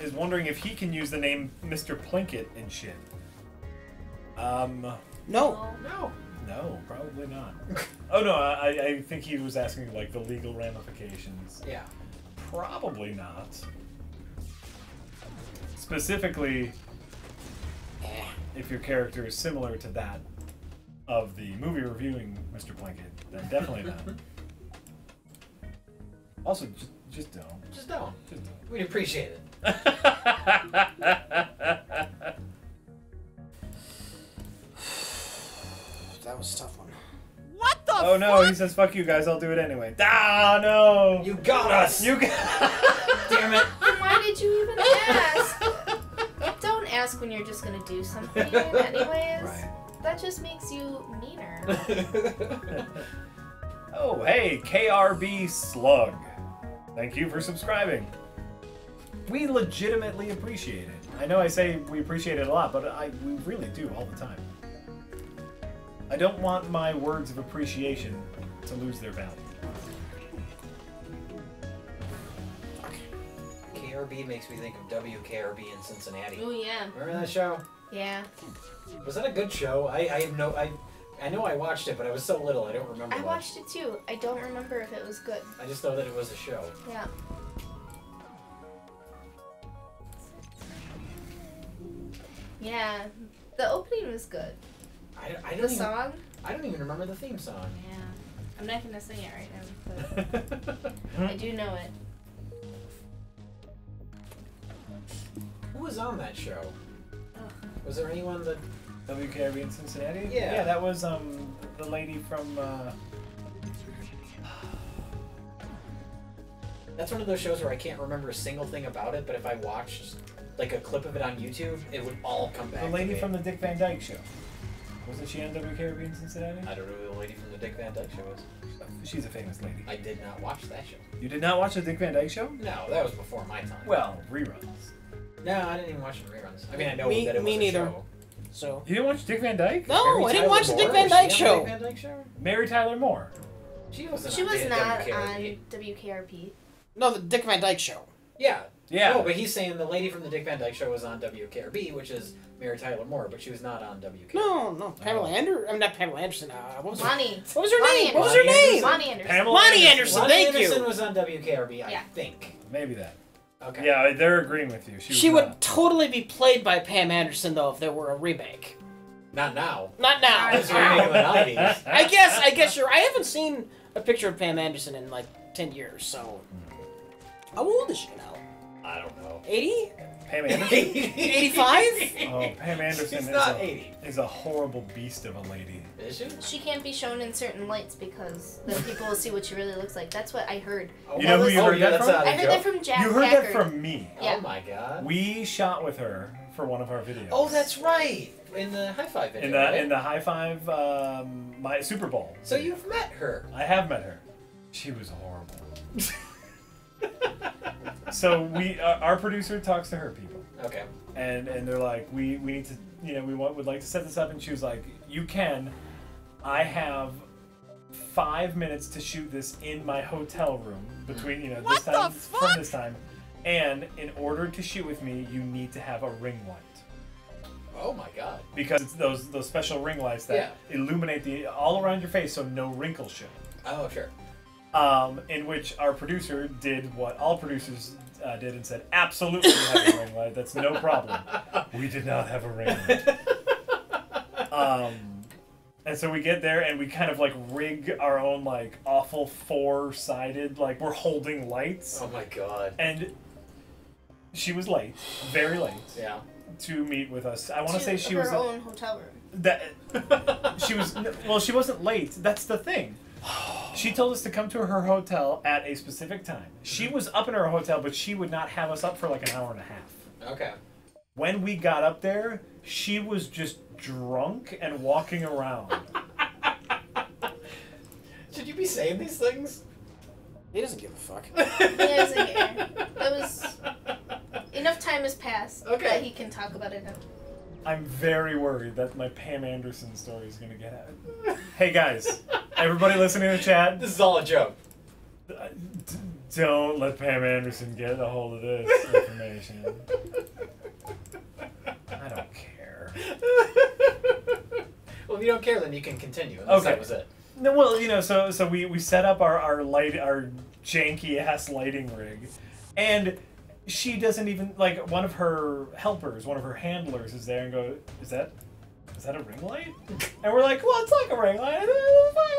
is wondering if he can use the name Mr. Plinkett and shit. No. No. No, probably not. Oh, no, I think he was asking, like, the legal ramifications. Yeah. Probably not. Specifically, if your character is similar to that of the movie reviewing Mr. Plinkett, then definitely not. Also, just don't. Just don't. Just don't. We'd appreciate it. That was a tough one. What the fuck? Oh no, he says, fuck you guys, I'll do it anyway. Ah, no! You got us! You got us! Damn it. Why did you even ask? Don't ask when you're just gonna do something anyways. Right. That just makes you meaner. Oh, hey, KRB Slug. Thank you for subscribing. We legitimately appreciate it. I know I say we appreciate it a lot, but we really do all the time. I don't want my words of appreciation to lose their value. KRB makes me think of WKRP in Cincinnati. Oh, yeah. Remember that show? Yeah. Was that a good show? I know I watched it, but I was so little, I don't remember. I watched it too. I don't remember if it was good. I just thought that it was a show. Yeah. Yeah. The opening was good. The song? I don't even remember the theme song. Yeah. I'm not going to sing it right now, but I do know it. Who was on that show? Oh. Was there anyone that... WKRP in Cincinnati? Yeah. Yeah, that was the lady from... That's one of those shows where I can't remember a single thing about it, but if I watched like a clip of it on YouTube, it would all come back. The lady from the Dick Van Dyke show. Wasn't she on WKRP in Cincinnati? I don't know who the lady from the Dick Van Dyke show is. She's a famous lady. I did not watch that show. You did not watch the Dick Van Dyke show? No, that was before my time. Well, reruns. No, I didn't even watch the reruns. I mean, I know that it was a show. So you didn't watch Dick Van Dyke? No, I didn't watch the Dick Van Dyke show. Mary Tyler Moore. She was not on WKRP. No, the Dick Van Dyke show. Yeah. Yeah. No, but he's saying the lady from the Dick Van Dyke show was on WKRP, which is Mary Tyler Moore, but she was not on WKRP. No, no. Pamela Anderson. I'm not Pamela Anderson. What was her name? Lonnie Anderson. Lonnie Anderson, thank you. Was on WKRP, I think. Maybe that. Okay. Yeah, they're agreeing with you. She would totally be played by Pam Anderson, though, if there were a remake. Not now. Not now. It's remake of the 90s. I guess you're... I haven't seen a picture of Pam Anderson in, like, 10 years, so... How old is she now? I don't know. 80? Pam Anderson? 85? Oh, Pam Anderson is a horrible beast of a lady. Is she? She can't be shown in certain lights because then people will see what she really looks like. That's what I heard. Oh, you know who you heard that from? I heard that from Jack. You heard Packard. That from me. Yeah. Oh my god. We shot with her for one of our videos. Oh, that's right. In the high five video. In the high five my Super Bowl. So you've met her. I have met her. She was horrible. So we, our producer talks to her people. Okay. And they're like, we need to, you know, would like to set this up. And she was like, you can. I have 5 minutes to shoot this in my hotel room between, you know, this time from this time. And in order to shoot with me, you need to have a ring light. Oh my god. Because it's those special ring lights that illuminate all around your face so no wrinkles show. Oh, sure. In which our producer did what all producers did and said, absolutely have a ring light. That's no problem. We did not have a ring light. And so we get there and we kind of like rig our own like awful four-sided, like we're holding lights. Oh my god. And she was late, very late. Yeah. To meet with us. I want to say she was... Her own hotel room. That, she was... Well, she wasn't late. That's the thing. She told us to come to her hotel at a specific time. She was up in her hotel, but she would not have us up for like an hour and a half. Okay. When we got up there, she was just drunk and walking around. Should you be saying these things? He doesn't give a fuck. He doesn't care. That was... Enough time has passed that he can talk about it now. I'm very worried that my Pam Anderson story is going to get out. Hey, guys. Everybody listening to the chat. This is all a joke. Don't let Pam Anderson get a hold of this information. I don't care. Well, if you don't care, then you can continue. Unless that was it. No, well, you know, so we set up our janky-ass lighting rig, and... She doesn't even, like, one of her helpers, one of her handlers is there and go, is that a ring light? And we're like, well, it's like a ring light.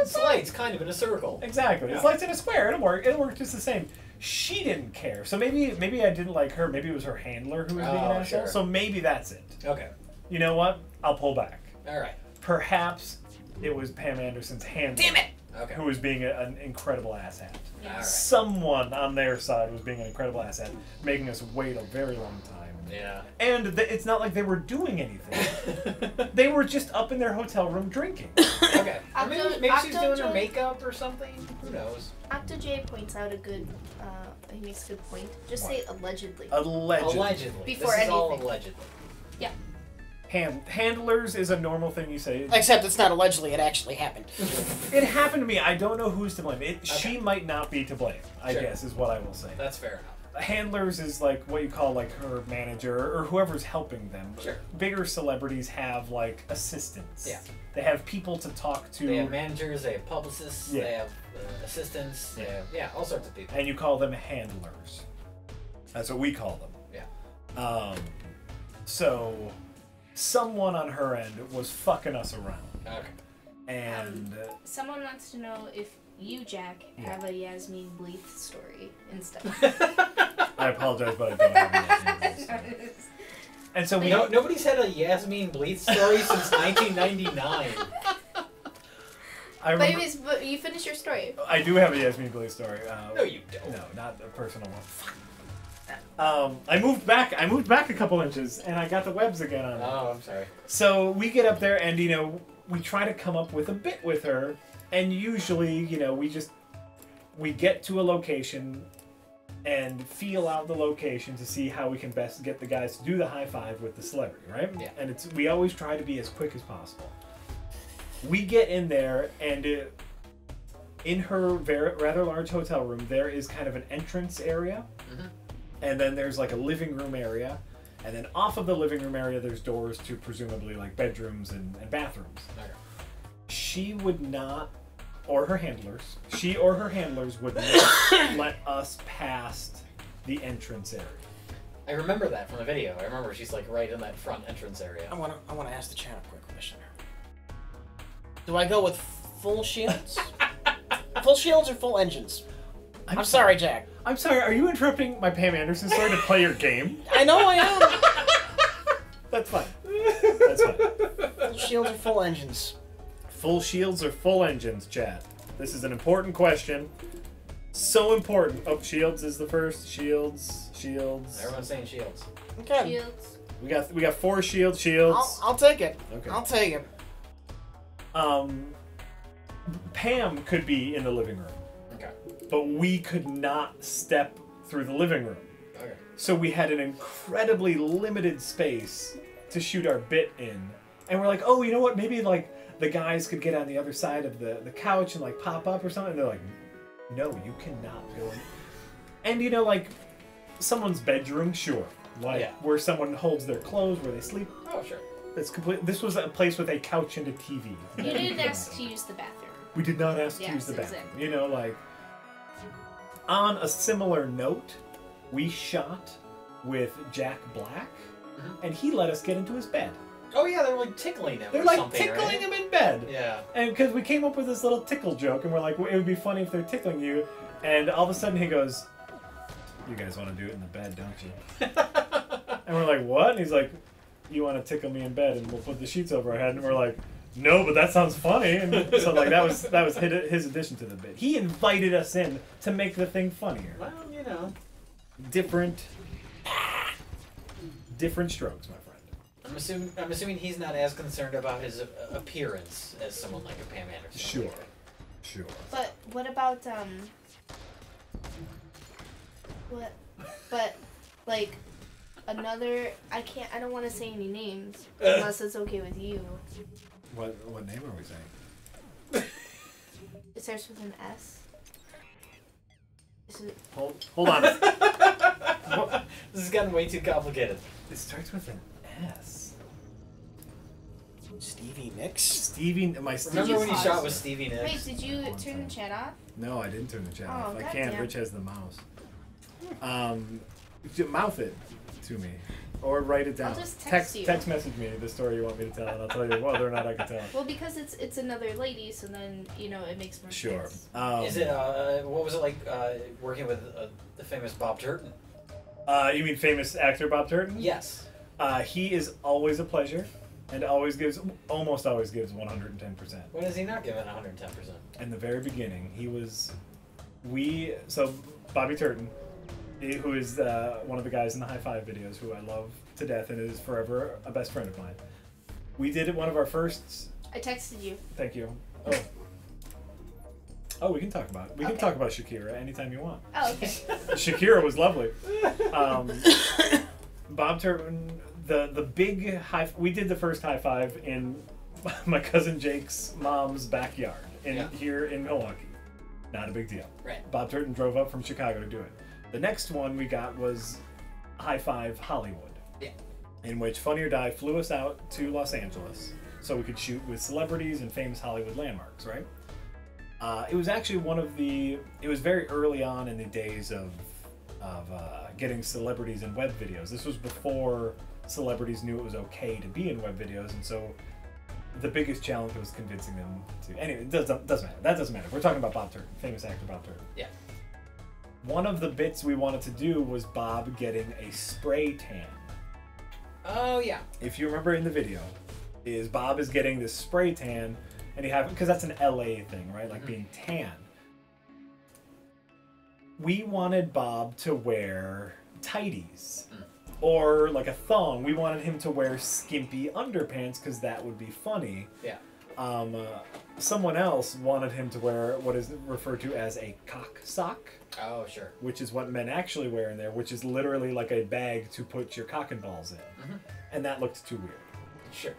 It's lights kind of in a circle. Exactly. Yeah. It's lights in a square. It'll work just the same. She didn't care. So maybe I didn't like her. Maybe it was her handler who was being an asshole. So maybe that's it. Okay. You know what? I'll pull back. All right. Perhaps it was Pam Anderson's handler. Damn it! Okay. Who was being an incredible asshat. Yeah. Right. Someone on their side was being an incredible asshat, making us wait a very long time. Yeah. And it's not like they were doing anything. They were just up in their hotel room drinking. Okay. Maybe she's doing her makeup or something. Who knows? OctoJ points out a good... he makes a good point. Just say allegedly. Allegedly. Allegedly. Before anything. This is all allegedly. Yeah. Handlers is a normal thing you say. Except it's not allegedly, it actually happened. It happened to me. I don't know who's to blame. She might not be to blame, I guess, is what I will say. That's fair enough. Handlers is like what you call like her manager or whoever's helping them. Sure. Bigger celebrities have like assistants. Yeah. They have people to talk to. They have managers, they have publicists, they have assistants, they have, all sorts of people. And you call them handlers. That's what we call them. Yeah. So... Someone on her end was fucking us around. Okay. And... someone wants to know if you, Jack, have a Yasmin Bleeth story and stuff. I apologize, but I don't have a Yasmin Bleeth story. And so we... Nobody's had a Yasmin Bleeth story since 1999. But anyways, but you finish your story. I do have a Yasmin Bleeth story. No, you don't. No, not a personal one. I moved back a couple inches, and I got the webs again on her. Oh, I'm sorry. So we get up there, and, you know, we try to come up with a bit with her, and usually, you know, we get to a location and feel out the location to see how we can best get the guys to do the high five with the celebrity, right? Yeah. And it's, we always try to be as quick as possible. We get in there, and in her rather large hotel room, there is kind of an entrance area. Mm-hmm. And then there's like a living room area, and then off of the living room area there's doors to presumably like bedrooms and bathrooms. Okay. She would not, or her handlers, she or her handlers would not let us past the entrance area. I remember that from the video. I remember she's like right in that front entrance area. I wanna ask the chat a quick question. Do I go with full shields? Full shields or full engines? I'm sorry, Jack. I'm sorry, are you interrupting my Pam Anderson story to play your game? I know I am. That's fine. That's fine. Full shields or full engines? Full shields or full engines, Chad? This is an important question. So important. Oh, shields is the first. Shields. Shields. Everyone's saying shields. Okay. Shields. We got four shields. Shields. I'll take it. Okay. I'll take it. Pam could be in the living room. But we could not step through the living room. Okay. So we had an incredibly limited space to shoot our bit in. And we're like, oh, you know what? Maybe like the guys could get on the other side of the couch and like pop up or something. And they're like, no, you cannot go in. And you know, like someone's bedroom, sure. Like yeah. Where someone holds their clothes, where they sleep. Oh, sure. It's complete. This was a place with a couch and a TV. You didn't ask to use the bathroom. We did not ask to use the bathroom. Exactly. You know, like... On a similar note, we shot with Jack Black, and he let us get into his bed. Oh yeah, they're like tickling him. They're like tickling him in bed. Yeah. And because we came up with this little tickle joke, and we're like, well, it would be funny if they're tickling you. And all of a sudden he goes, "You guys want to do it in the bed, don't you?" And we're like, "What?" And he's like, "You want to tickle me in bed, and we'll put the sheets over our head." And we're like, "No, but that sounds funny." And so like that was his addition to the bit. He invited us in to make the thing funnier. Well, you know, different strokes, my friend. I'm assuming he's not as concerned about his appearance as someone like a Pam Anderson. Sure, sure. But what about what? But like another. I don't want to say any names unless it's okay with you. What name are we saying? It starts with an S. Hold on. This has gotten way too complicated. It starts with an S. Stevie Nicks? Remember when you shot with Stevie Nicks? Wait, did you turn the chat off? No, I didn't turn the chat off. I can't. Damn. Rich has the mouse. Mouth it to me. Or write it down. I'll just text you. Text message me the story you want me to tell, and I'll tell you whether or not I can tell. Well, because it's another lady, so then, you know, it makes more sense. Sure. Is it, what was it like working with the famous Bob Turton? You mean famous actor Bob Turton? Yes. He is always a pleasure, and almost always gives 110%. When is he not giving 110%? In the very beginning, he was, so Bobby Turton, who is one of the guys in the High Five videos, who I love to death and is forever a best friend of mine. We did one of our first... I texted you. Thank you. Oh. Oh, we can talk about it. We can talk about Shakira anytime you want. Oh, okay. Shakira was lovely. Bob Turton, the big high... We did the first High Five in my cousin Jake's mom's backyard here in Milwaukee. Not a big deal. Right. Bob Turton drove up from Chicago to do it. The next one we got was High Five Hollywood, in which Funny or Die flew us out to Los Angeles so we could shoot with celebrities and famous Hollywood landmarks, right? It was actually it was very early on in the days of getting celebrities in web videos. This was before celebrities knew it was okay to be in web videos, and so the biggest challenge was convincing them to... Anyway, it doesn't matter. That doesn't matter. We're talking about Bob Turton, famous actor Bob Turton. Yeah. One of the bits we wanted to do was Bob getting a spray tan. Oh, yeah. If you remember in the video, Bob is getting this spray tan, and because that's an LA thing, right? Like being tan. We wanted Bob to wear tighties or like a thong. We wanted him to wear skimpy underpants because that would be funny. Yeah. Someone else wanted him to wear what is referred to as a cock sock. Oh, sure. Which is what men actually wear in there, which is literally like a bag to put your cock and balls in. Mm-hmm. And that looked too weird. Sure.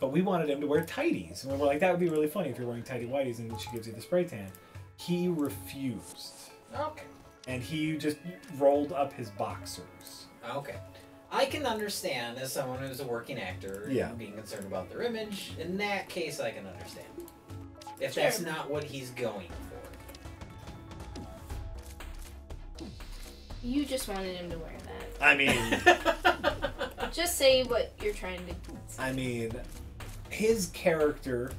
But we wanted him to wear tighties. And we were like, that would be really funny if you're wearing tighty whities and she gives you the spray tan. He refused. Okay. And he just rolled up his boxers. Okay. I can understand, as someone who's a working actor, yeah, being concerned about their image. In that case, I can understand. If sure, that's not what he's going for. You just wanted him to wear that. I mean... just say what you're trying to do. I mean, his character...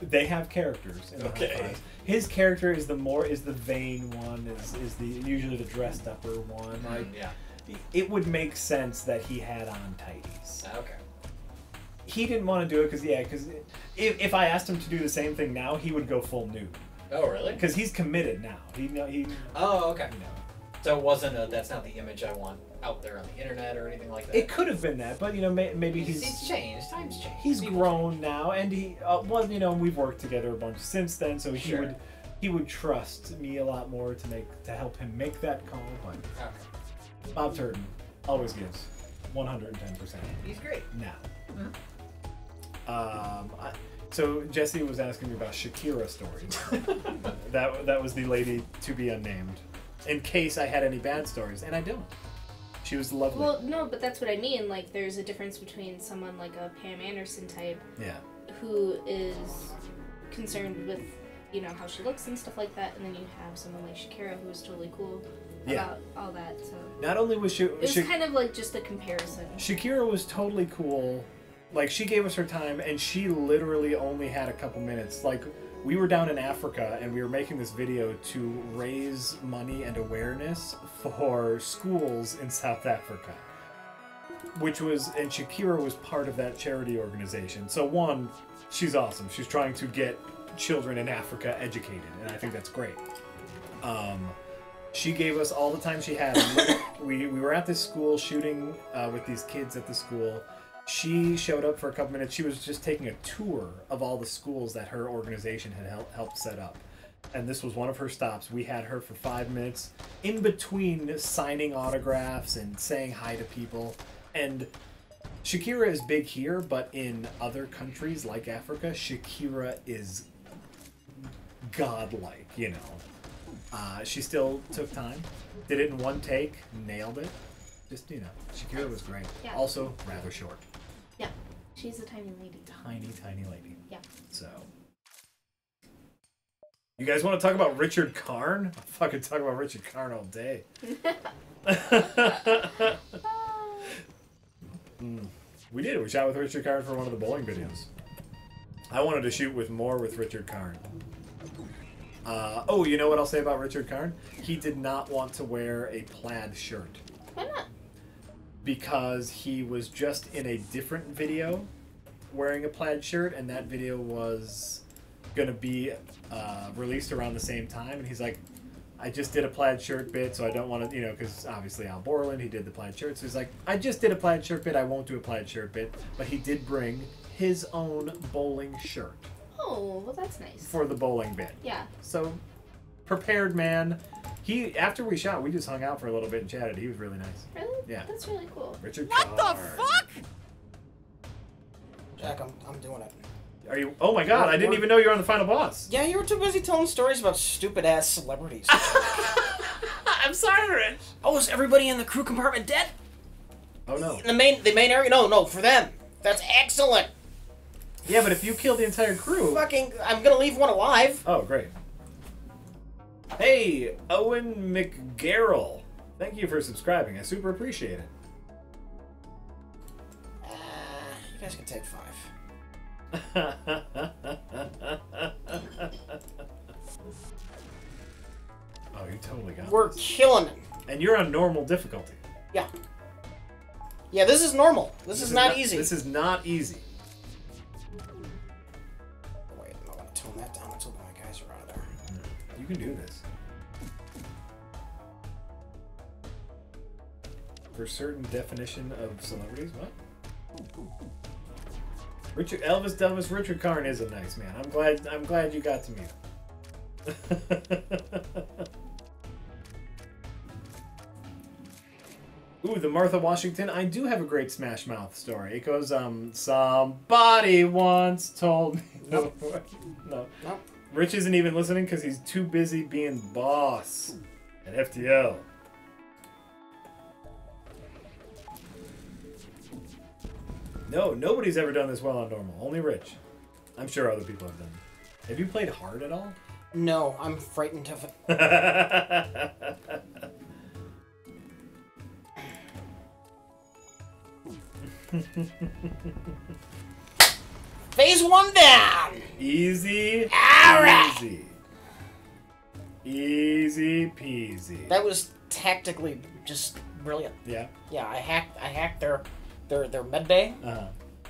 They have characters in the high-fives. His character is the vain one, is the usually the dressed upper one. Like, yeah. It would make sense that he had on tighties. Okay. He didn't want to do it because, yeah, because if I asked him to do the same thing now, he would go full nude. Oh, really? Because he's committed now. He. Oh, okay. You know. So it wasn't a, that's not the image I want out there on the internet or anything like that. It could have been that, but you know, maybe he's changed. Times changed. He's grown now, and he was, you know, we've worked together a bunch since then, so sure, he would trust me a lot more to help him make that call. But okay, Bob Turton always gives 110%. He's great now. Mm-hmm. So Jesse was asking me about Shakira stories. that was the lady to be unnamed, in case I had any bad stories, and I don't. She was lovely. Well, no, but that's what I mean. Like, there's a difference between someone like a Pam Anderson type, yeah, who is concerned with, you know, how she looks and stuff like that, and then you have someone like Shakira who is totally cool about all that. So not only was she, it was kind of like just a comparison. Shakira was totally cool. Like, she gave us her time, and she literally only had a couple minutes. Like, we were down in Africa, and we were making this video to raise money and awareness for schools in South Africa, which was, and Shakira was part of that charity organization. So one, she's awesome. She's trying to get children in Africa educated, and I think that's great. She gave us all the time she had. We were at this school shooting with these kids at the school. She showed up for a couple minutes. She was just taking a tour of all the schools that her organization had helped set up. And this was one of her stops. We had her for 5 minutes in between signing autographs and saying hi to people. And Shakira is big here, but in other countries like Africa, Shakira is godlike, you know. She still took time, did it in one take, nailed it. Just, you know, Shakira was great. Yeah. Also, rather short. Yeah. She's a tiny lady. Tiny, tiny lady. Yeah. So. You guys want to talk about Richard Karn? I'll fucking talk about Richard Karn all day. We did. We shot with Richard Karn for one of the bowling videos. I wanted to shoot more with Richard Karn. Oh, you know what I'll say about Richard Karn? He did not want to wear a plaid shirt. Why not? Because he was just in a different video wearing a plaid shirt, and that video was going to be released around the same time. And he's like, I just did a plaid shirt bit, so I don't want to, you know, because obviously Al Borland, he did the plaid shirt. So he's like, I just did a plaid shirt bit, I won't do a plaid shirt bit. But he did bring his own bowling shirt. Oh, well, that's nice. For the bowling bit. Yeah. So, prepared man. He, after we shot, we just hung out for a little bit and chatted. He was really nice. Really? Yeah. That's really cool. Richard Karn. What the fuck? Jack, I'm doing it. Are you? Oh my God! I didn't even know you were on the final boss. Yeah, you were too busy telling stories about stupid ass celebrities. I'm sorry, Rich. Oh, is everybody in the crew compartment dead? Oh no. In the main area? No, for them. That's excellent. Yeah, but if you kill the entire crew, fucking, I'm gonna leave one alive. Oh great. Hey, Owen McGarrell. Thank you for subscribing. I super appreciate it. You guys can take 5. Oh, you totally got it. We're killing it. And you're on normal difficulty. Yeah. Yeah, this is normal. This is not easy. This is not easy. Wait, I want to tone that down until my guys are out of there. You can do this. for certain definition of celebrities. What? Richard Elvis Delvis Richard Karn is a nice man. I'm glad you got to meet him. Ooh, the Martha Washington. I do have a great Smash Mouth story. It goes, somebody once told me. Nope. No. Nope. Rich isn't even listening because he's too busy being boss at FTL. No, nobody's ever done this well on normal. Only Rich. I'm sure other people have done it. Have you played hard at all? No, I'm frightened of it. Phase one down. Easy. All right. Easy peasy. That was tactically just brilliant. Yeah. Yeah, I hacked their med bay,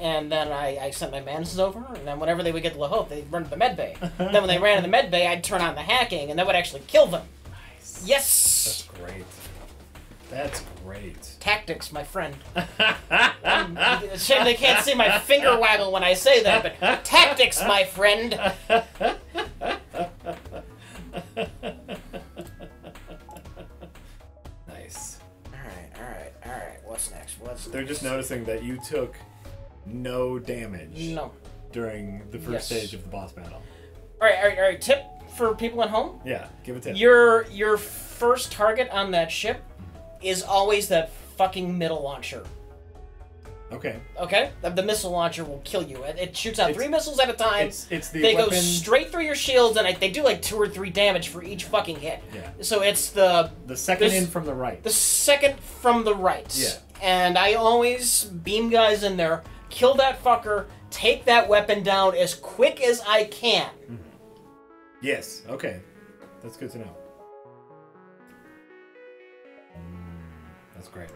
and then I sent my manses over, and then whenever they would get La Hope, they'd run to the med bay. Then when they ran to the med bay, I'd turn on the hacking, and that would actually kill them. Nice. Yes. That's great. That's great. Tactics, my friend. It's a shame they can't see my finger waggle when I say that, but tactics, my friend. Nice. All right. What's next? They're just noticing that you took no damage. No. During the first stage of the boss battle. All right. Tip for people at home. Yeah, give a tip. Your first target on that ship is always that fucking missile launcher. Okay. Okay? The missile launcher will kill you. It shoots out three missiles at a time. They go straight through your shields, and they do like 2 or 3 damage for each fucking hit. Yeah. So it's the second in from the right. The second from the right. Yeah. And I always beam guys in there, kill that fucker, take that weapon down as quick as I can. Mm-hmm. Yes. Okay. That's good to know. That's great.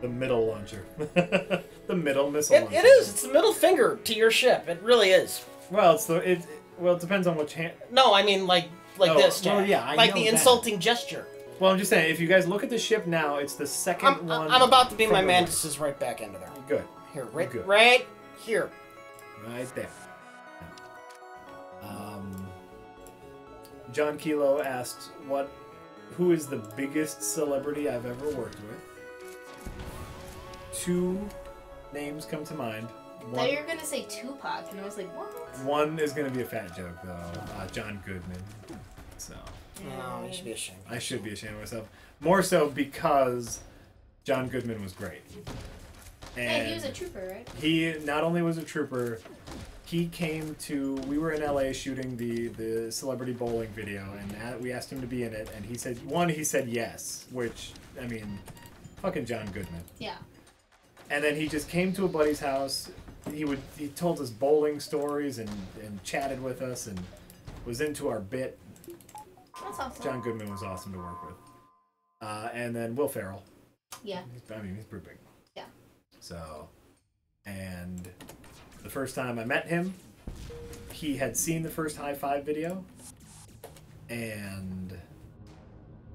The middle launcher. The middle missile launcher. It is. It's the middle finger to your ship. It really is. Well, it depends on which hand. No, I mean like this. Well, yeah, I know the insulting gesture. Well, I'm just saying, if you guys look at the ship now, it's the second one. I'm about to beam my mantises right back into there. Good. Here, right here. Right there. John Kilo asked who is the biggest celebrity I've ever worked with? 2 names come to mind. I thought you were going to say Tupac, and I was like, what? One is going to be a fat joke, though. John Goodman. So. No, you should be ashamed. I should be ashamed of myself. More so because John Goodman was great. And he was a trooper, right? He not only was a trooper, he came we were in LA shooting the celebrity bowling video, and we asked him to be in it, and he said yes, which, I mean, fucking John Goodman. Yeah. And then he just came to a buddy's house, he told us bowling stories and chatted with us and was into our bit. That's awesome. John Goodman was awesome to work with. And then Will Ferrell. Yeah. He's pretty big. Yeah. So, and the first time I met him, he had seen the first High Five video, and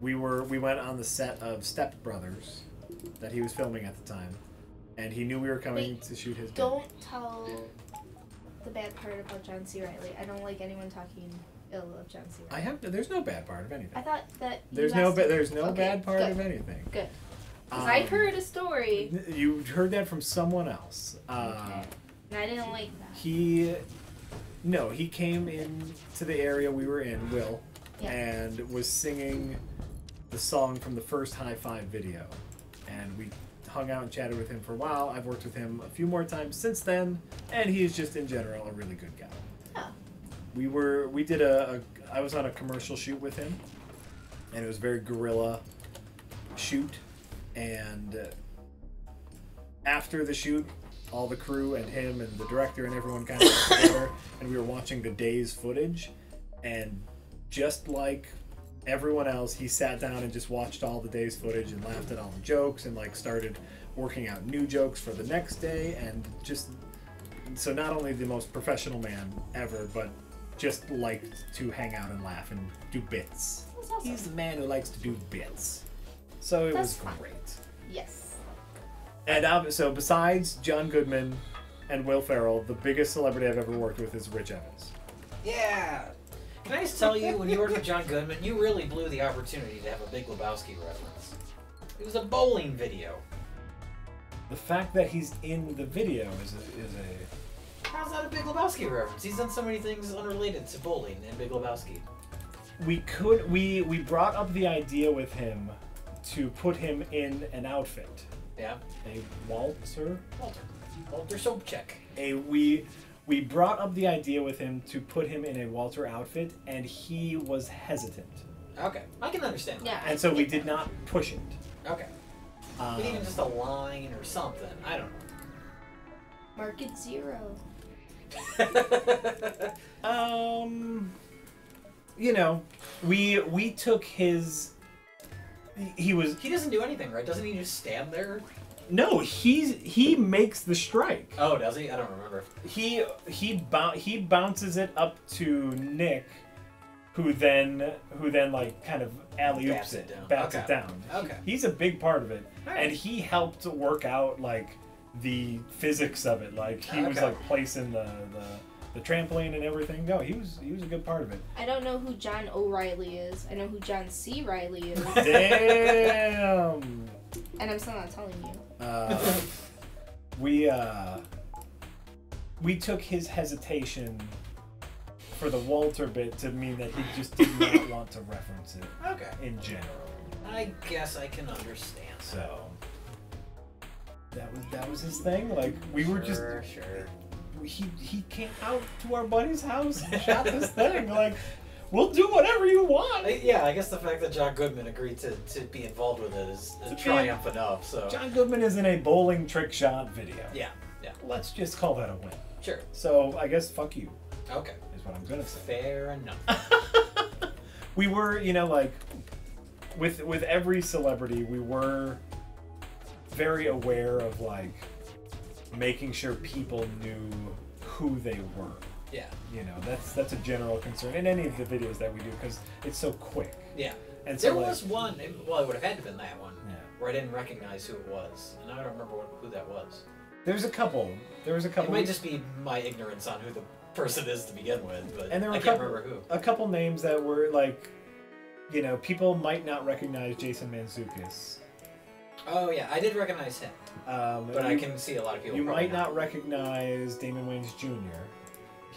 we went on the set of Step Brothers that he was filming at the time, and he knew we were coming to shoot his. Don't tell the bad part about John C. Reilly. I don't like anyone talking ill of John C. Reilly. There's no bad part of anything. I thought that there's no bad part of anything. Good. Because I heard a story. You heard that from someone else. Okay. I didn't like that. He came in to the area we were in, Will, and was singing the song from the first High Five video. And we hung out and chatted with him for a while. I've worked with him a few more times since then, and he is just in general a really good guy. Oh. I was on a commercial shoot with him, and it was a very guerrilla shoot. And after the shoot, all the crew and him and the director and everyone kind of got together, and we were watching the day's footage, and just like everyone else, he sat down and just watched all the day's footage and laughed at all the jokes and like started working out new jokes for the next day, and just so not only the most professional man ever, but just liked to hang out and laugh and do bits. That's awesome. He's the man who likes to do bits. So it was great. Yes. And so besides John Goodman and Will Ferrell, the biggest celebrity I've ever worked with is Rich Evans. Yeah. Can I just tell you, when you worked with John Goodman, you really blew the opportunity to have a Big Lebowski reference. It was a bowling video. The fact that he's in the video is a... How's that a Big Lebowski reference? He's done so many things unrelated to bowling and Big Lebowski. We brought up the idea with him to put him in an outfit. Yeah. A Walter Sobchak. We brought up the idea with him to put him in a Walter outfit, and he was hesitant. Okay, I can understand. Yeah. And so we did not push it. Okay. Even just a line or something. I don't know. Market zero. You know, we took his. He doesn't do anything, right? Doesn't he just stand there? No, he makes the strike. Oh, does he? I don't remember. He bounces it up to Nick, who then like kind of alley-oops it, bats it down. Okay. He's a big part of it, and he helped work out like the physics of it. Like he was like placing the trampoline and everything. No, he was a good part of it. I don't know who John O'Reilly is. I know who John C. Reilly is. Damn. And I'm still not telling you. We took his hesitation for the Walter bit to mean that he just did not want to reference it. Okay. In general. I guess I can understand. So that was his thing. Like we were just He came out to our buddy's house and shot this thing. Like, we'll do whatever you want. Yeah, I guess the fact that John Goodman agreed to be involved with it is a triumph enough. So John Goodman is in a bowling trick shot video. Yeah, yeah. Let's just call that a win. Sure. So I guess fuck you. Okay. Is what I'm gonna say. Fair enough. We were, you know, like with every celebrity, we were very aware of like making sure people knew who they were. Yeah. You know, that's a general concern in any of the videos that we do because it's so quick. Yeah. And so there was one, well, it would have had to have been that one, where I didn't recognize who it was. And I don't remember who that was. There's a couple. It might just be my ignorance on who the person is to begin with, but and there were I can't remember who. A couple names that were like, you know, people might not recognize Jason Mantzoukas. Oh, yeah, I did recognize him. But I can see a lot of people. You might not recognize Damon Wayans Jr.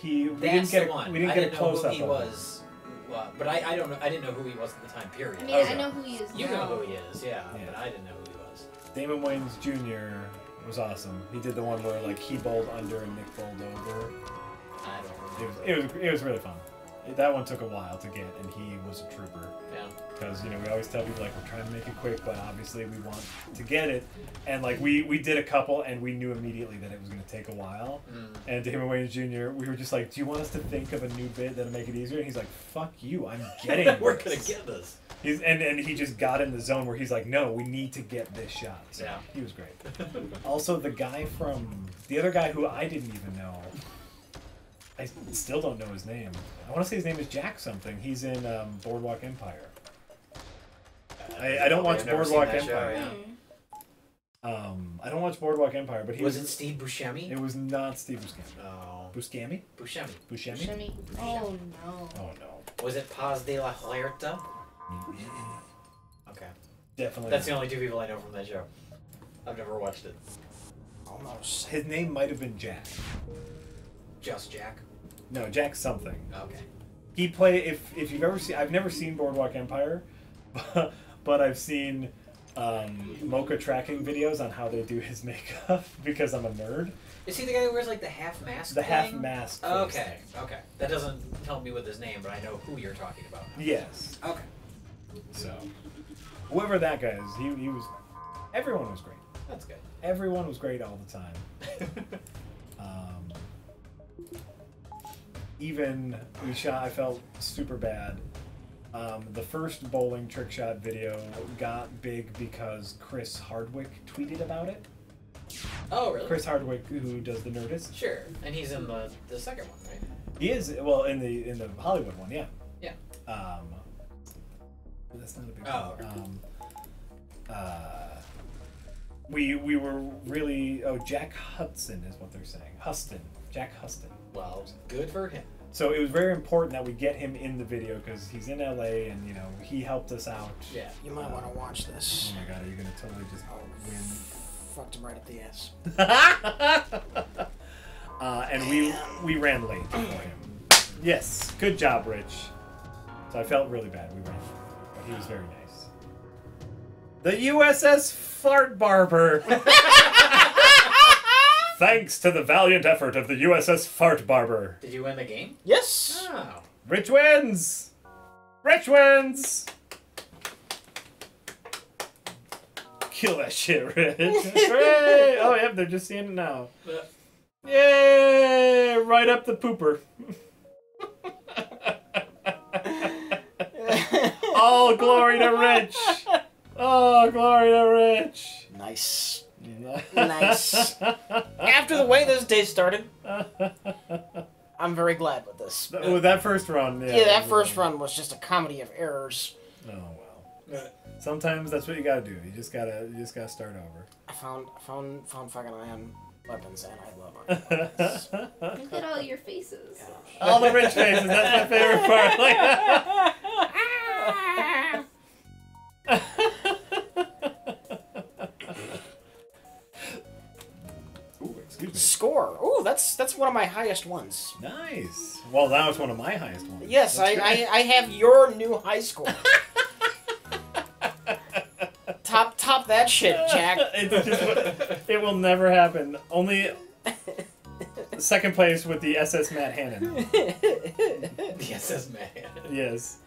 We didn't get a close-up on him. Well, but I don't know. I didn't know who he was at the time. Period. I mean, I know who he is. You know who he is, yeah. But I didn't know who he was. Damon Wayans Jr. was awesome. He did the one where like he bowled under and Nick bowled over. I don't remember. It was really fun. That one took a while to get, and he was a trooper. Yeah. Because, you know, we always tell people, like, we're trying to make it quick, but obviously we want to get it. And, like, we did a couple, and we knew immediately that it was going to take a while. Mm. And Damon Wayans Jr., we were just like, do you want us to think of a new bit that'll make it easier? And he's like, fuck you, I'm getting this. We're going to get this. And he just got in the zone where he's like, no, we need to get this shot. So yeah. He was great. Also, the other guy who I didn't even know, I still don't know his name. I want to say his name is Jack something. He's in Boardwalk Empire. I don't watch Boardwalk Empire. Show, yeah. I don't watch Boardwalk Empire, but he was it Steve Buscemi? It was not Steve Buscemi. No. Buscemi? Buscemi. Oh no. Oh no. Was it Paz de la Huerta? Okay. Definitely. That's the only two people I know from that show. I've never watched it. Almost. His name might have been Jack. Just Jack? No, Jack something. Okay. He played, if you've ever seen, I've never seen Boardwalk Empire, but I've seen Mocha tracking videos on how they do his makeup because I'm a nerd. Is he the guy who wears like the half mask? The half mask. Okay, okay. That doesn't help me with his name, but I know who you're talking about now. Yes. Okay. So, whoever that guy is, he was, everyone was great. That's good. Everyone was great all the time. Even I felt super bad. The first bowling trick shot video got big because Chris Hardwick tweeted about it. Oh, really? Chris Hardwick, who does the Nerdist. Sure, and he's in the second one, right? He is. Well, in the Hollywood one, yeah. Yeah. That's not a big problem. We were really... Oh, Jack Hudson is what they're saying. Huston. Jack Huston. Well, good for him. So it was very important that we get him in the video because he's in LA and, you know, he helped us out. Yeah. You might want to watch this. Oh my god, are you going to totally just win? Fucked him right at the ass. And we ran late for him. Yes. Good job, Rich. So I felt really bad. We ran late. But he was very nice. The USS Fart Barber. Thanks to the valiant effort of the USS Fart Barber. Did you win the game? Yes. Oh. Rich wins. Rich wins. Kill that shit, Rich. Hooray! Oh, yeah, they're just seeing it now. Yay! Right up the pooper. All glory to Rich. Oh, glory to Rich. Nice. Nice. After the way this day started, I'm very glad with this. With that first run, yeah. Yeah, that first run was just a comedy of errors. Oh well. Sometimes that's what you gotta do. You just gotta start over. I found fucking iron weapons, and I love iron weapons. Look at all your faces. Gosh. All the Rich faces. That's my favorite part. Score. Oh, that's one of my highest ones. Nice. Well, now it's one of my highest ones. Yes, I have your new high score. top that shit, Jack. It will never happen. Only second place with the SS Matt Hannon. The SS Matt Hannon. Yes.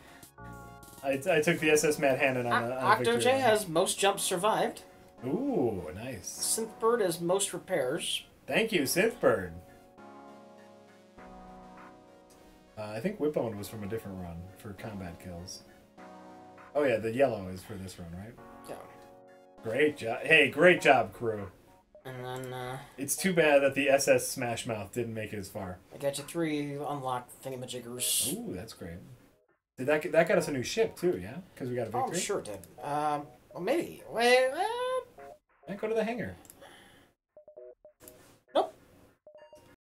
I took the SS Matt Hannon on Octo J has most jumps survived. Ooh, nice. Synthbird has most repairs. Thank you, Synthbird. I think Whipbone was from a different run for combat kills. Oh yeah, the yellow is for this run, right? Yeah. Great job. Hey, great job, crew. And then, it's too bad that the SS Smashmouth didn't make it as far. I got you 3 unlocked thingamajiggers. Ooh, that's great. Did that got us a new ship, too, yeah? Because we got a victory? Oh, sure it did. Well, maybe. Wait, go to the hangar.